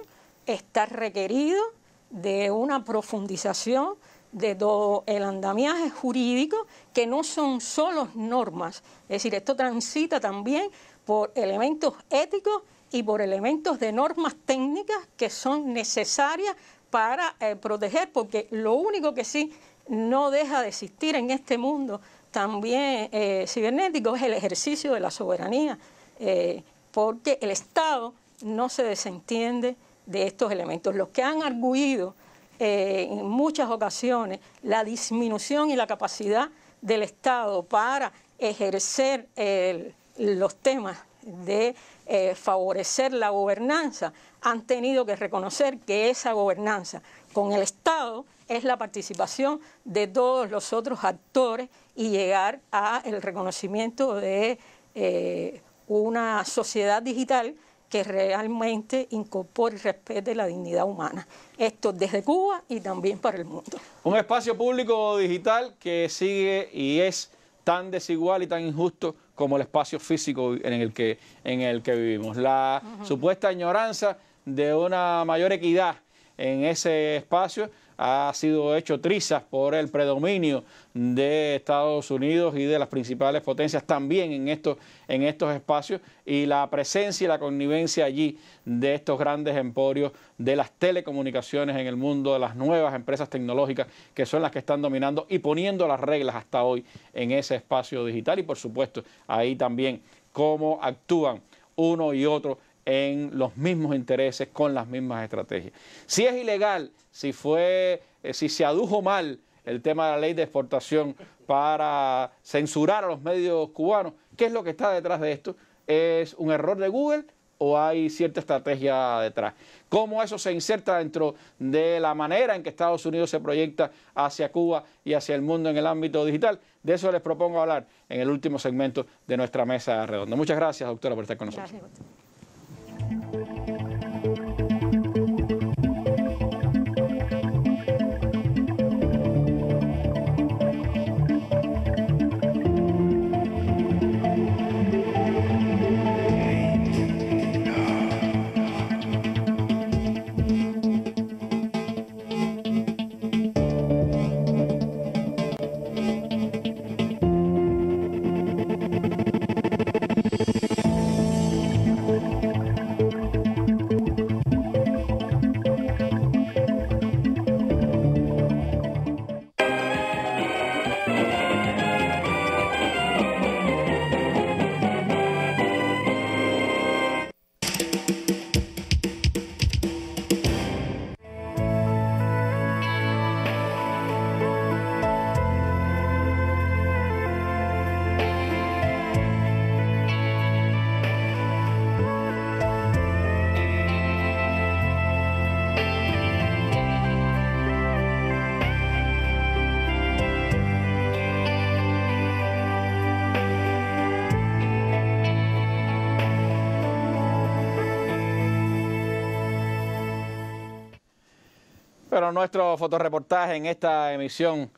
está requerido de una profundización de todo el andamiaje jurídico, que no son solo normas, es decir, esto transita también por elementos éticos y por elementos de normas técnicas que son necesarias para proteger, porque lo único que sí no deja de existir en este mundo también cibernético es el ejercicio de la soberanía, porque el Estado no se desentiende de estos elementos. Los que han arguido en muchas ocasiones la disminución y la capacidad del Estado para ejercer los temas de favorecer la gobernanza, han tenido que reconocer que esa gobernanza con el Estado es la participación de todos los otros actores y llegar al reconocimiento de una sociedad digital que realmente incorpore y respete la dignidad humana. Esto desde Cuba y también para el mundo. Un espacio público digital que sigue y es tan desigual y tan injusto como el espacio físico en el que vivimos. La supuesta añoranza de una mayor equidad en ese espacio ha sido hecho trizas por el predominio de Estados Unidos y de las principales potencias también en estos espacios, y la presencia y la connivencia allí de estos grandes emporios de las telecomunicaciones en el mundo, de las nuevas empresas tecnológicas que son las que están dominando y poniendo las reglas hasta hoy en ese espacio digital. Y por supuesto ahí también cómo actúan uno y otro en los mismos intereses, con las mismas estrategias. Si es ilegal, si se adujo mal el tema de la ley de exportación para censurar a los medios cubanos, ¿qué es lo que está detrás de esto? ¿Es un error de Google o hay cierta estrategia detrás? ¿Cómo eso se inserta dentro de la manera en que Estados Unidos se proyecta hacia Cuba y hacia el mundo en el ámbito digital? De eso les propongo hablar en el último segmento de nuestra mesa redonda. Muchas gracias, doctora, por estar con nosotros. Gracias. Pero nuestro fotorreportaje en esta emisión,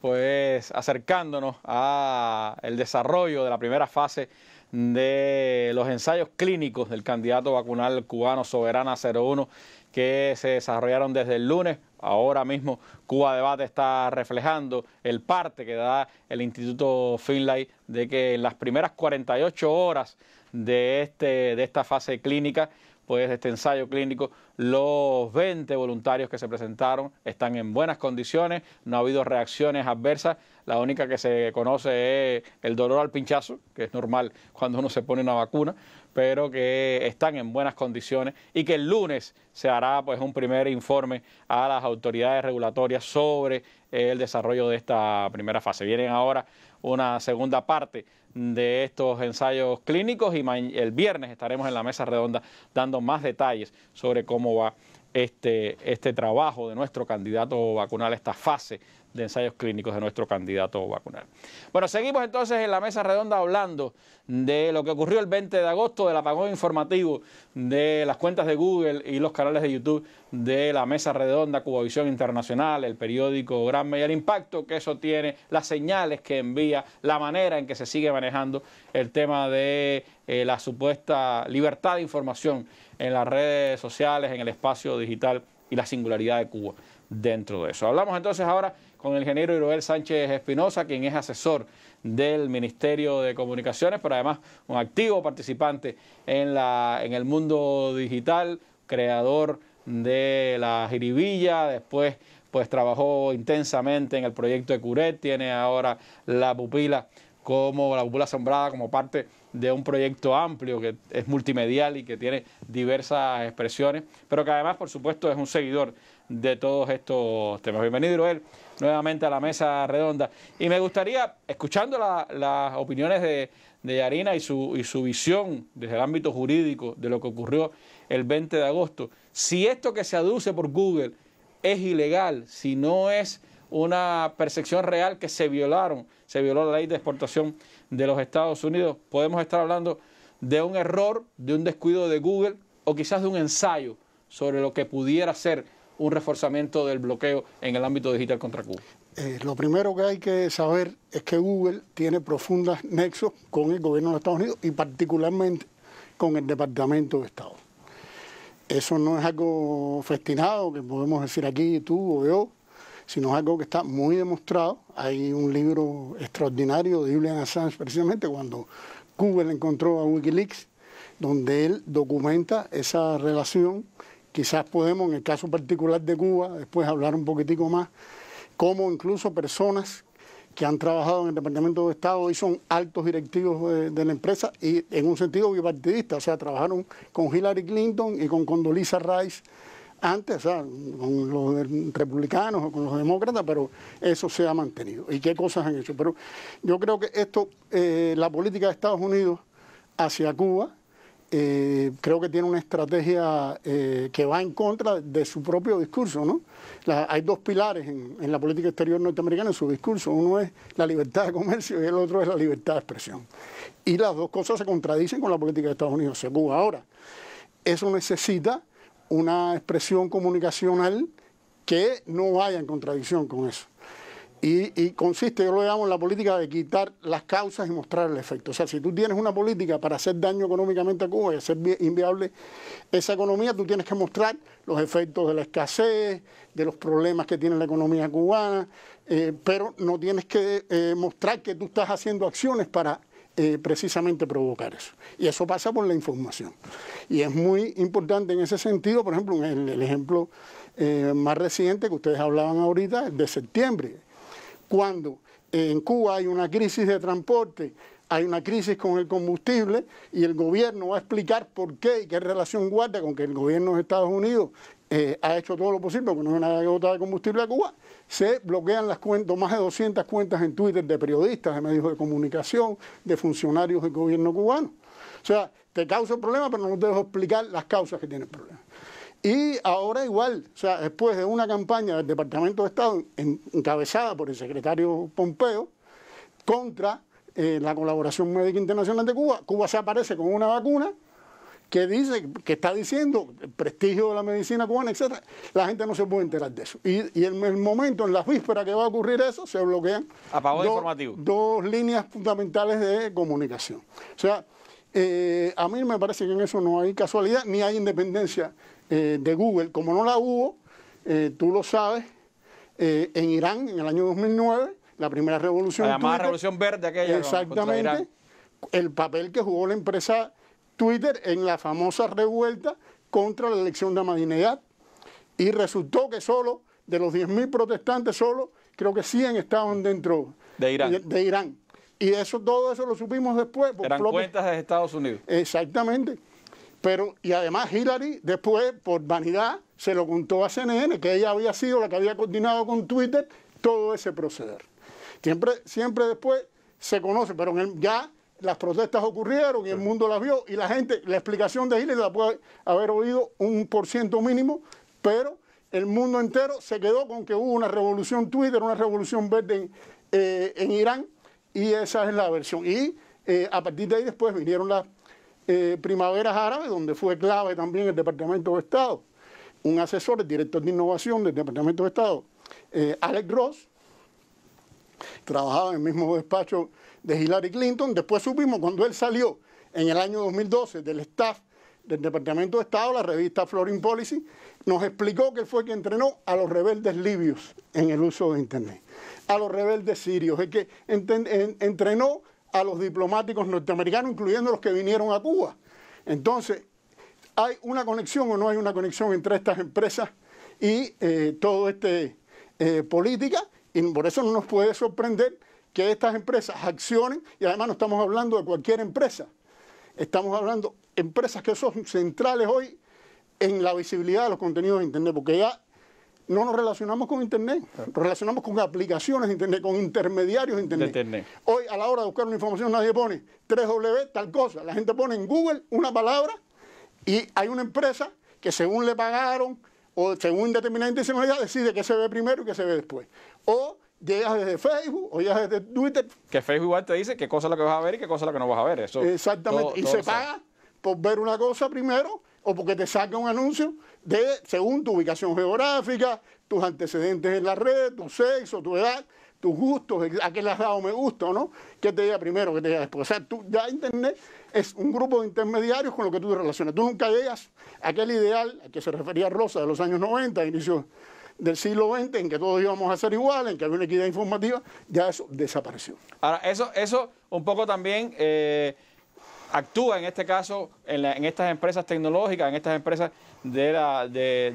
pues acercándonos al desarrollo de la primera fase de los ensayos clínicos del candidato vacunal cubano Soberana 01 que se desarrollaron desde el lunes. Ahora mismo Cubadebate está reflejando el parte que da el Instituto Finlay de que en las primeras 48 horas de esta fase clínica, pues este ensayo clínico, los 20 voluntarios que se presentaron están en buenas condiciones, no ha habido reacciones adversas, la única que se conoce es el dolor al pinchazo, que es normal cuando uno se pone una vacuna, pero que están en buenas condiciones y que el lunes se hará pues un primer informe a las autoridades regulatorias sobre el desarrollo de esta primera fase. Vienen ahora una segunda parte de estos ensayos clínicos y el viernes estaremos en la mesa redonda dando más detalles sobre cómo va este trabajo de nuestro candidato vacunal, esta fase de ensayos clínicos de nuestro candidato vacunal. Bueno, seguimos entonces en la mesa redonda hablando de lo que ocurrió el 20 de agosto, del apagón informativo de las cuentas de Google y los canales de YouTube de la mesa redonda, Cubavisión Internacional, el periódico Granma, y el impacto que eso tiene, las señales que envía, la manera en que se sigue manejando el tema de la supuesta libertad de información en las redes sociales, en el espacio digital y la singularidad de Cuba dentro de eso. Hablamos entonces ahora con el ingeniero Iroel Sánchez Espinosa, quien es asesor del Ministerio de Comunicaciones, pero además un activo participante en el mundo digital, creador de la jiribilla, después pues trabajó intensamente en el proyecto de Curet, tiene ahora la pupila asombrada como parte de un proyecto amplio que es multimedial y que tiene diversas expresiones, pero que además, por supuesto, es un seguidor de todos estos temas. Bienvenido, Iroel, nuevamente a la mesa redonda. Y me gustaría, escuchando las opiniones de Yarina y su visión desde el ámbito jurídico de lo que ocurrió el 20 de agosto, si esto que se aduce por Google es ilegal, si no es una percepción real que se violó la ley de exportación de los Estados Unidos, podemos estar hablando de un error, de un descuido de Google o quizás de un ensayo sobre lo que pudiera ser un reforzamiento del bloqueo en el ámbito digital contra Cuba. Lo primero que hay que saber es que Google tiene profundos nexos con el gobierno de los Estados Unidos y particularmente con el Departamento de Estado. Eso no es algo festinado que podemos decir aquí tú o yo, sino es algo que está muy demostrado. Hay un libro extraordinario de Julian Assange, precisamente cuando Google encontró a Wikileaks, donde él documenta esa relación. Quizás podemos, en el caso particular de Cuba, después hablar un poquitico más, cómo incluso personas que han trabajado en el Departamento de Estado y son altos directivos de la empresa y en un sentido bipartidista, o sea, trabajaron con Hillary Clinton y con Condoleezza Rice antes, o sea, con los republicanos o con los demócratas, pero eso se ha mantenido. ¿Y qué cosas han hecho? Pero yo creo que esto, la política de Estados Unidos hacia Cuba, creo que tiene una estrategia que va en contra de su propio discurso, ¿no? Hay dos pilares en la política exterior norteamericana en su discurso. Uno es la libertad de comercio y el otro es la libertad de expresión. Y las dos cosas se contradicen con la política de Estados Unidos hacia Cuba. Ahora, eso necesita una expresión comunicacional que no vaya en contradicción con eso. Y consiste, yo lo llamo en la política de quitar las causas y mostrar el efecto. O sea, si tú tienes una política para hacer daño económicamente a Cuba y hacer inviable esa economía, tú tienes que mostrar los efectos de la escasez, de los problemas que tiene la economía cubana, pero no tienes que mostrar que tú estás haciendo acciones para precisamente provocar eso. Y eso pasa por la información. Y es muy importante en ese sentido, por ejemplo, el ejemplo más reciente que ustedes hablaban ahorita, el de septiembre. Cuando en Cuba hay una crisis de transporte, hay una crisis con el combustible y el gobierno va a explicar por qué y qué relación guarda con que el gobierno de Estados Unidos ha hecho todo lo posible porque no es una gota de combustible a Cuba, se bloquean las cuentas, más de 200 cuentas en Twitter de periodistas, de medios de comunicación, de funcionarios del gobierno cubano. O sea, te causa el problema, pero no te dejo explicar las causas que tiene el problema. Y ahora igual, o sea, después de una campaña del Departamento de Estado encabezada por el secretario Pompeo contra la colaboración médica internacional de Cuba, Cuba se aparece con una vacuna que dice, que está diciendo el prestigio de la medicina cubana, etc. La gente no se puede enterar de eso. Y en el momento, en la víspera que va a ocurrir eso, se bloquean dos líneas fundamentales de comunicación. O sea, a mí me parece que en eso no hay casualidad, ni hay independencia de Google. Como no la hubo, tú lo sabes, en Irán, en el año 2009, la primera revolución, la llamada revolución verde aquella. Exactamente, el papel que jugó la empresa Twitter en la famosa revuelta contra la elección de Ahmadinejad, y resultó que solo de los 10.000 protestantes, solo creo que 100 estaban dentro de Irán. Y eso, todo eso lo supimos después. Eran cuentas de Estados Unidos. Exactamente. Pero, y además Hillary después, por vanidad, se lo contó a CNN, que ella había sido la que había coordinado con Twitter todo ese proceder. Siempre después se conoce, pero ya las protestas ocurrieron y el mundo las vio, y la gente, la explicación de Hillary la puede haber oído 1% mínimo, pero el mundo entero se quedó con que hubo una revolución Twitter, una revolución verde en Irán, y esa es la versión. Y a partir de ahí después vinieron las primaveras árabes, donde fue clave también el Departamento de Estado. Un asesor, el director de innovación del Departamento de Estado, Alex Ross, trabajaba en el mismo despacho de Hillary Clinton. Después supimos, cuando él salió en el año 2012 del staff del Departamento de Estado, la revista Foreign Policy nos explicó que él fue quien entrenó a los rebeldes libios en el uso de Internet, a los rebeldes sirios, el que entrenó a los diplomáticos norteamericanos, incluyendo los que vinieron a Cuba. Entonces, ¿hay una conexión o no hay una conexión entre estas empresas y todo este política? Y por eso no nos puede sorprender que estas empresas accionen, y además no estamos hablando de cualquier empresa, estamos hablando de empresas que son centrales hoy en la visibilidad de los contenidos de Internet, porque ya no nos relacionamos con Internet, nos relacionamos con aplicaciones de Internet, con intermediarios de Internet. Hoy, a la hora de buscar una información, nadie pone 3W tal cosa, la gente pone en Google una palabra y hay una empresa que, según le pagaron o según determinada intencionalidad, decide qué se ve primero y qué se ve después. O llegas desde Facebook, o llegas desde Twitter. Que Facebook igual te dice qué cosa es la que vas a ver y qué cosa es la que no vas a ver. Eso, exactamente. Todo, y se paga por ver una cosa primero, o porque te saca un anuncio de, según tu ubicación geográfica, tus antecedentes en la red, tu sexo, tu edad, tus gustos, a qué le has dado me gusta o no, qué te llega primero, qué te llega después. O sea, tú, ya Internet es un grupo de intermediarios con lo que tú te relacionas. Tú nunca llegas a aquel ideal a que se refería Rosa de los años 90, inicios del siglo XX, en que todos íbamos a ser iguales, en que había una equidad informativa. Ya eso desapareció. Ahora, eso un poco también actúa en este caso en estas empresas tecnológicas, en estas empresas de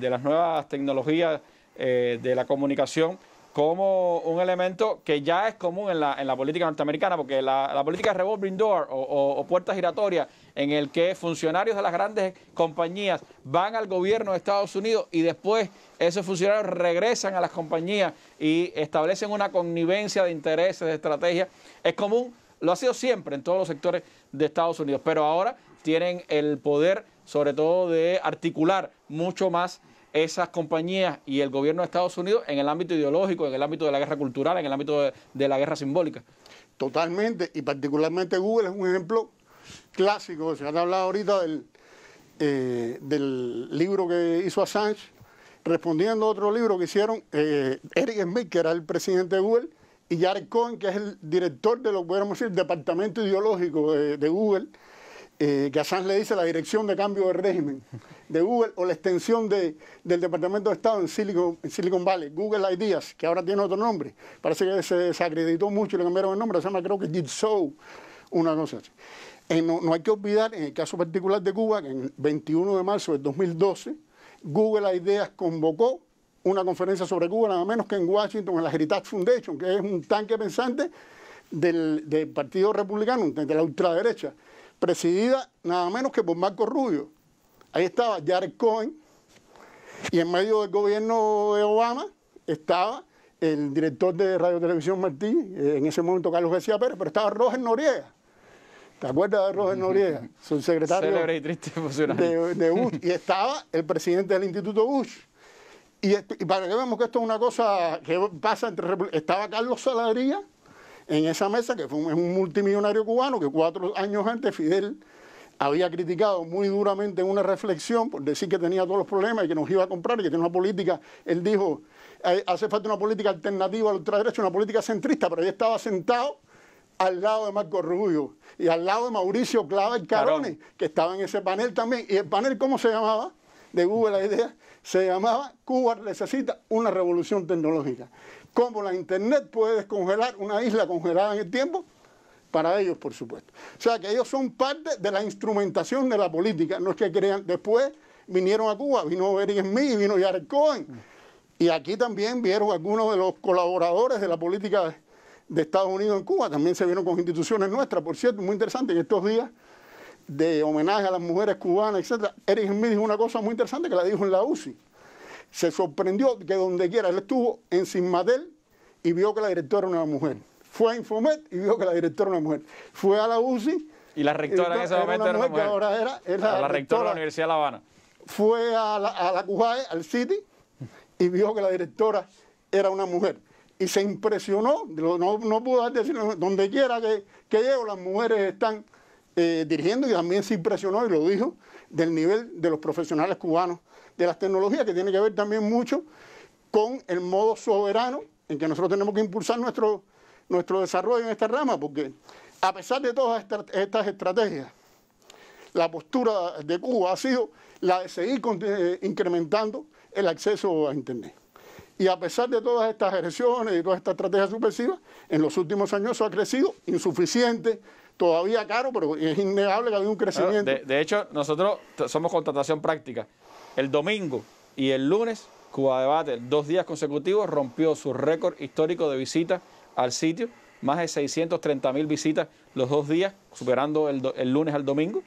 las nuevas tecnologías de la comunicación, como un elemento que ya es común en la política norteamericana, porque la política de revolving door o puerta giratoria, en el que funcionarios de las grandes compañías van al gobierno de Estados Unidos y después esos funcionarios regresan a las compañías y establecen una connivencia de intereses, de estrategias, es común, lo ha sido siempre en todos los sectores de Estados Unidos, pero ahora tienen el poder sobre todo de articular mucho más esas compañías y el gobierno de Estados Unidos en el ámbito ideológico, en el ámbito de la guerra cultural, en el ámbito de la guerra simbólica. Totalmente, y particularmente Google es un ejemplo clásico. Se ha hablado ahorita del libro que hizo Assange, respondiendo a otro libro que hicieron Eric Schmidt, que era el presidente de Google, y Jared Cohen, que es el director de lo que podríamos decir departamento ideológico de Google, que Assange le dice la dirección de cambio de régimen de Google, o la extensión del Departamento de Estado en Silicon Valley, Google Ideas, que ahora tiene otro nombre, parece que se desacreditó mucho y le cambiaron el nombre, se llama, creo que Jitsaw, una cosa así. No hay que olvidar, en el caso particular de Cuba, que el 21 de marzo del 2012, Google Ideas convocó una conferencia sobre Cuba, nada menos que en Washington, en la Heritage Foundation, que es un tanque pensante del Partido Republicano, de la ultraderecha, presidida nada menos que por Marco Rubio. Ahí estaba Jared Cohen, y en medio del gobierno de Obama estaba el director de Radio Televisión Martí, en ese momento Carlos García Pérez, pero estaba Roger Noriega. ¿Te acuerdas de Roger Noriega? Subsecretario célebre y triste de Bush. Y estaba el presidente del Instituto Bush. Y para que veamos que esto es una cosa que pasa entre... Estaba Carlos Salaría en esa mesa, que fue un multimillonario cubano, que 4 años antes Fidel había criticado muy duramente en una reflexión por decir que tenía todos los problemas y que nos iba a comprar y que tenía una política, él dijo, hace falta una política alternativa a la ultraderecha, una política centrista, pero ahí estaba sentado al lado de Marco Rubio y al lado de Mauricio Claver Carone, que estaba en ese panel también. ¿Y el panel cómo se llamaba? De Google Ideas. Se llamaba Cuba necesita una revolución tecnológica. ¿Cómo la Internet puede descongelar una isla congelada en el tiempo? Para ellos, por supuesto. O sea, que ellos son parte de la instrumentación de la política. No es que crean. Después vinieron a Cuba, vino Eric Schmidt, vino Jared Cohen. Y aquí también vieron algunos de los colaboradores de la política de Estados Unidos en Cuba. También se vieron con instituciones nuestras. Por cierto, muy interesante, en estos días de homenaje a las mujeres cubanas, etc. Eric Schmidt dijo una cosa muy interesante que la dijo en la UCI. Se sorprendió que donde quiera, él estuvo en Sismatel y vio que la directora era una mujer. Fue a Infomet y vio que la directora era una mujer. Fue a la UCI. Y la rectora en ese momento era una mujer. Ahora era la rectora de la Universidad de La Habana. Fue a la CUJAE, al City, y vio que la directora era una mujer. Y se impresionó, no pudo decir, donde quiera que llevo, las mujeres están dirigiendo, y también se impresionó, y lo dijo, del nivel de los profesionales cubanos, de las tecnologías, que tiene que ver también mucho con el modo soberano en que nosotros tenemos que impulsar nuestro desarrollo en esta rama, porque a pesar de todas estas estrategias, la postura de Cuba ha sido la de seguir incrementando el acceso a Internet. Y a pesar de todas estas agresiones y todas estas estrategias subversivas, en los últimos años eso ha crecido, insuficiente, todavía caro, pero es innegable que ha habido un crecimiento. De hecho, nosotros somos contratación práctica. El domingo y el lunes, Cubadebate, 2 días consecutivos, rompió su récord histórico de visitas al sitio. Más de 630.000 visitas los 2 días, superando el lunes al domingo.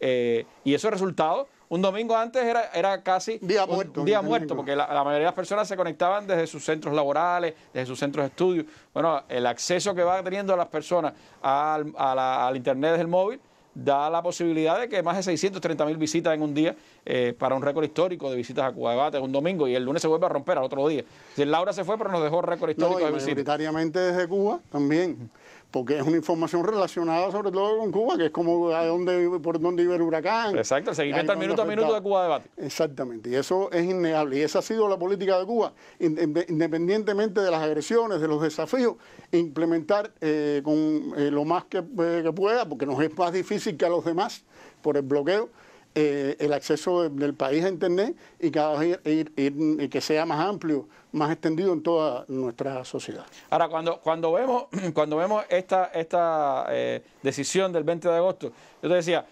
Y eso es resultado. Un domingo antes era casi día muerto, porque la mayoría de las personas se conectaban desde sus centros laborales, desde sus centros de estudio. Bueno, el acceso que van teniendo las personas al Internet desde el móvil da la posibilidad de que más de 630.000 visitas en un día, para un récord histórico de visitas a Cubadebate un domingo, y el lunes se vuelve a romper al otro día. Si Laura se fue, pero nos dejó récord histórico de visitas. Mayoritariamente desde Cuba también, porque es una información relacionada sobre todo con Cuba, que es como por dónde vive el huracán. Exacto, el seguimiento al minuto a minuto de Cubadebate. Exactamente, y eso es innegable, y esa ha sido la política de Cuba, independientemente de las agresiones, de los desafíos, implementar lo más que pueda, porque nos es más difícil que a los demás por el bloqueo, el acceso del país a Internet, y cada vez ir que sea más amplio, más extendido en toda nuestra sociedad. Ahora, cuando vemos esta decisión del 20 de agosto, yo te decía,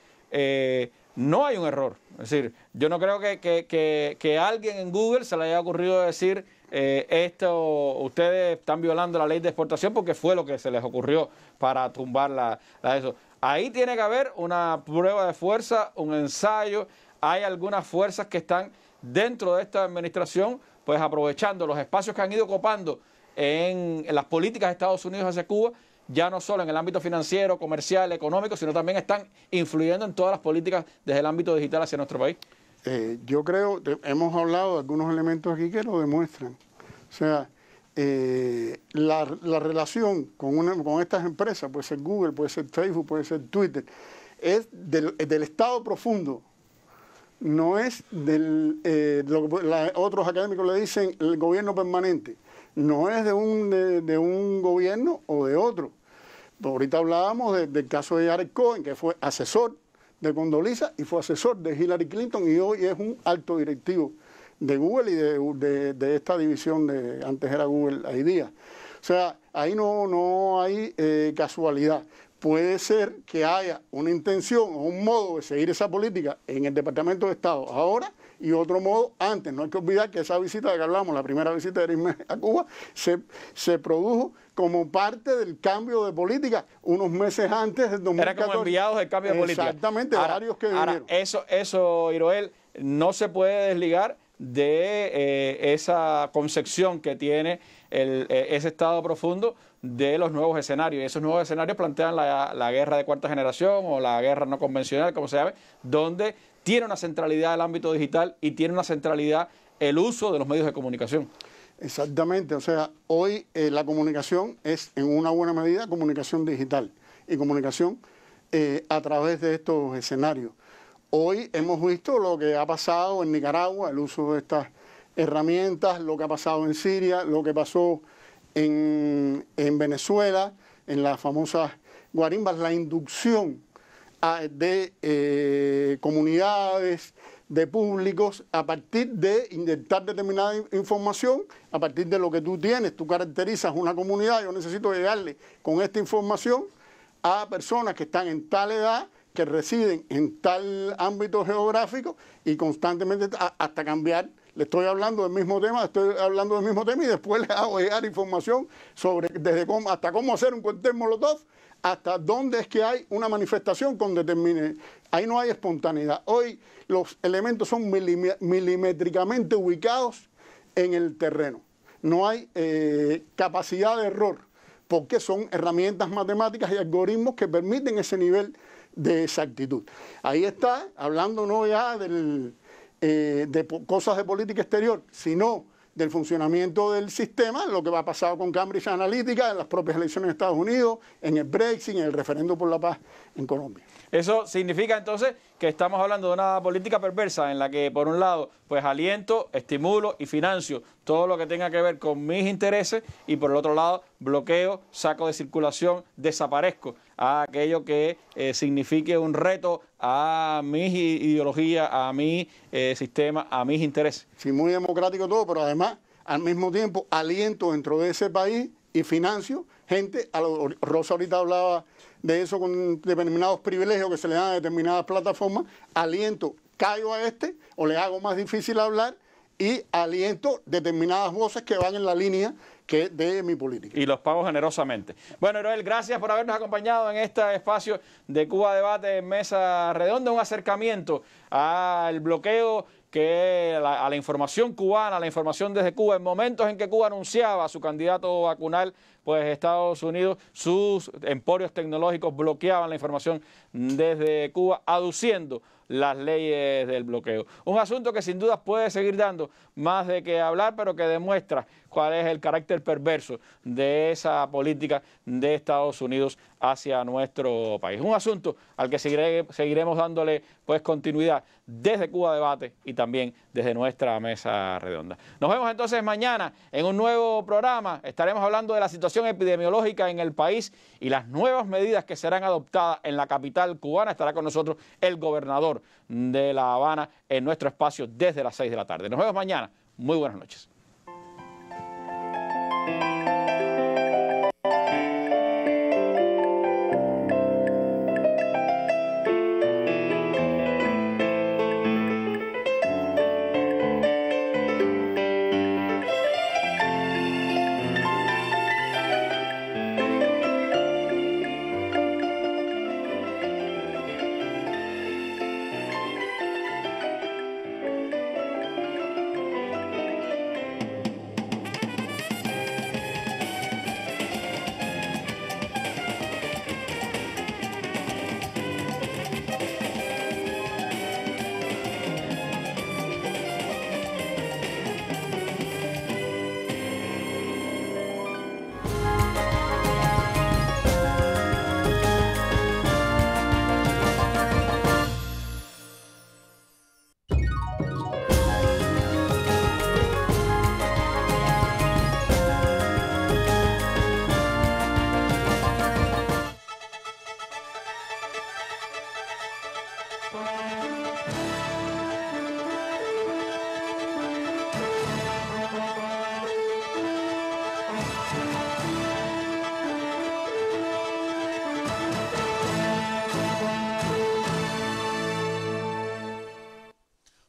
no hay un error. Es decir, yo no creo que alguien en Google se le haya ocurrido decir, ustedes están violando la ley de exportación, porque fue lo que se les ocurrió para tumbar la de eso. Ahí tiene que haber una prueba de fuerza, un ensayo. Hay algunas fuerzas que están dentro de esta administración, pues aprovechando los espacios que han ido copando en las políticas de Estados Unidos hacia Cuba, ya no solo en el ámbito financiero, comercial, económico, sino también están influyendo en todas las políticas desde el ámbito digital hacia nuestro país. Yo creo, hemos hablado de algunos elementos aquí que lo demuestran. O sea, la relación con estas empresas, puede ser Google, puede ser Facebook, puede ser Twitter, es del Estado profundo, no es otros académicos le dicen el gobierno permanente, no es de un gobierno o de otro. Ahorita hablábamos del caso de Jared Cohen, que fue asesor de Condoleezza y fue asesor de Hillary Clinton, y hoy es un alto directivo de Google y de esta división de antes era Google Ideas. O sea, ahí no hay casualidad. Puede ser que haya una intención o un modo de seguir esa política en el Departamento de Estado ahora y otro modo antes. No hay que olvidar que esa visita de que hablamos, la primera visita de Eric a Cuba, se produjo como parte del cambio de política unos meses antes del 2014. Era como enviados del cambio de política. Exactamente, varios que vinieron. Eso, Iroel, no se puede desligar de esa concepción que tiene ese Estado profundo de los nuevos escenarios. Y esos nuevos escenarios plantean la guerra de cuarta generación o la guerra no convencional, como se llame, donde tiene una centralidad el ámbito digital y tiene una centralidad el uso de los medios de comunicación. Exactamente, o sea, hoy la comunicación es en una buena medida comunicación digital y comunicación a través de estos escenarios. Hoy hemos visto lo que ha pasado en Nicaragua, el uso de estas herramientas, lo que ha pasado en Siria, lo que pasó en Venezuela, en las famosas guarimbas, la inducción de comunidades, de públicos, a partir de inyectar determinada información, a partir de lo que tú tienes, tú caracterizas una comunidad, yo necesito llegarle con esta información a personas que están en tal edad, que residen en tal ámbito geográfico y constantemente hasta cambiar. Le estoy hablando del mismo tema, y después le hago llegar información sobre desde cómo, hasta cómo hacer un cóctel molotov, hasta dónde es que hay una manifestación con determinación. Ahí no hay espontaneidad. Hoy los elementos son milimétricamente ubicados en el terreno. No hay capacidad de error, porque son herramientas matemáticas y algoritmos que permiten ese nivel de exactitud. Ahí está, hablando no ya del... de cosas de política exterior, sino del funcionamiento del sistema, lo que va a pasar con Cambridge Analytica, en las propias elecciones en Estados Unidos, en el Brexit, en el referéndum por la paz en Colombia. Eso significa entonces que estamos hablando de una política perversa en la que por un lado pues aliento, estimulo y financio todo lo que tenga que ver con mis intereses y por el otro lado bloqueo, saco de circulación, desaparezco a aquello que signifique un reto a mi ideología, a mi sistema, a mis intereses. Sí, muy democrático todo, pero además, al mismo tiempo, aliento dentro de ese país y financio gente. Rosa ahorita hablaba de eso con determinados privilegios que se le dan a determinadas plataformas. Aliento, caigo a este o le hago más difícil hablar y aliento determinadas voces que van en la línea que de mi política. Y los pago generosamente. Bueno, Iroel, gracias por habernos acompañado en este espacio de Cuba Debate en Mesa Redonda, un acercamiento al bloqueo, que a la información cubana, a la información desde Cuba, en momentos en que Cuba anunciaba a su candidato vacunal, pues Estados Unidos, sus emporios tecnológicos bloqueaban la información desde Cuba, aduciendo las leyes del bloqueo. Un asunto que sin duda puede seguir dando más de qué hablar, pero que demuestra cuál es el carácter perverso de esa política de Estados Unidos hacia nuestro país. Un asunto al que seguiremos dándole pues continuidad desde Cuba Debate y también desde nuestra Mesa Redonda. Nos vemos entonces mañana en un nuevo programa. Estaremos hablando de la situación epidemiológica en el país y las nuevas medidas que serán adoptadas en la capital cubana. Estará con nosotros el gobernador de La Habana en nuestro espacio desde las 6 de la tarde. Nos vemos mañana. Muy buenas noches.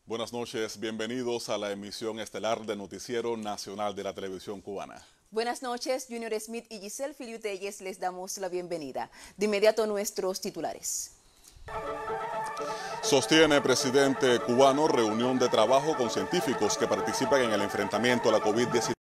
Buenas noches, bienvenidos a la emisión estelar del Noticiero Nacional de la Televisión Cubana. Buenas noches, Junior Smith y Giselle Filiutelles, les damos la bienvenida. De inmediato nuestros titulares. Sostiene presidente cubano reunión de trabajo con científicos que participan en el enfrentamiento a la COVID-19.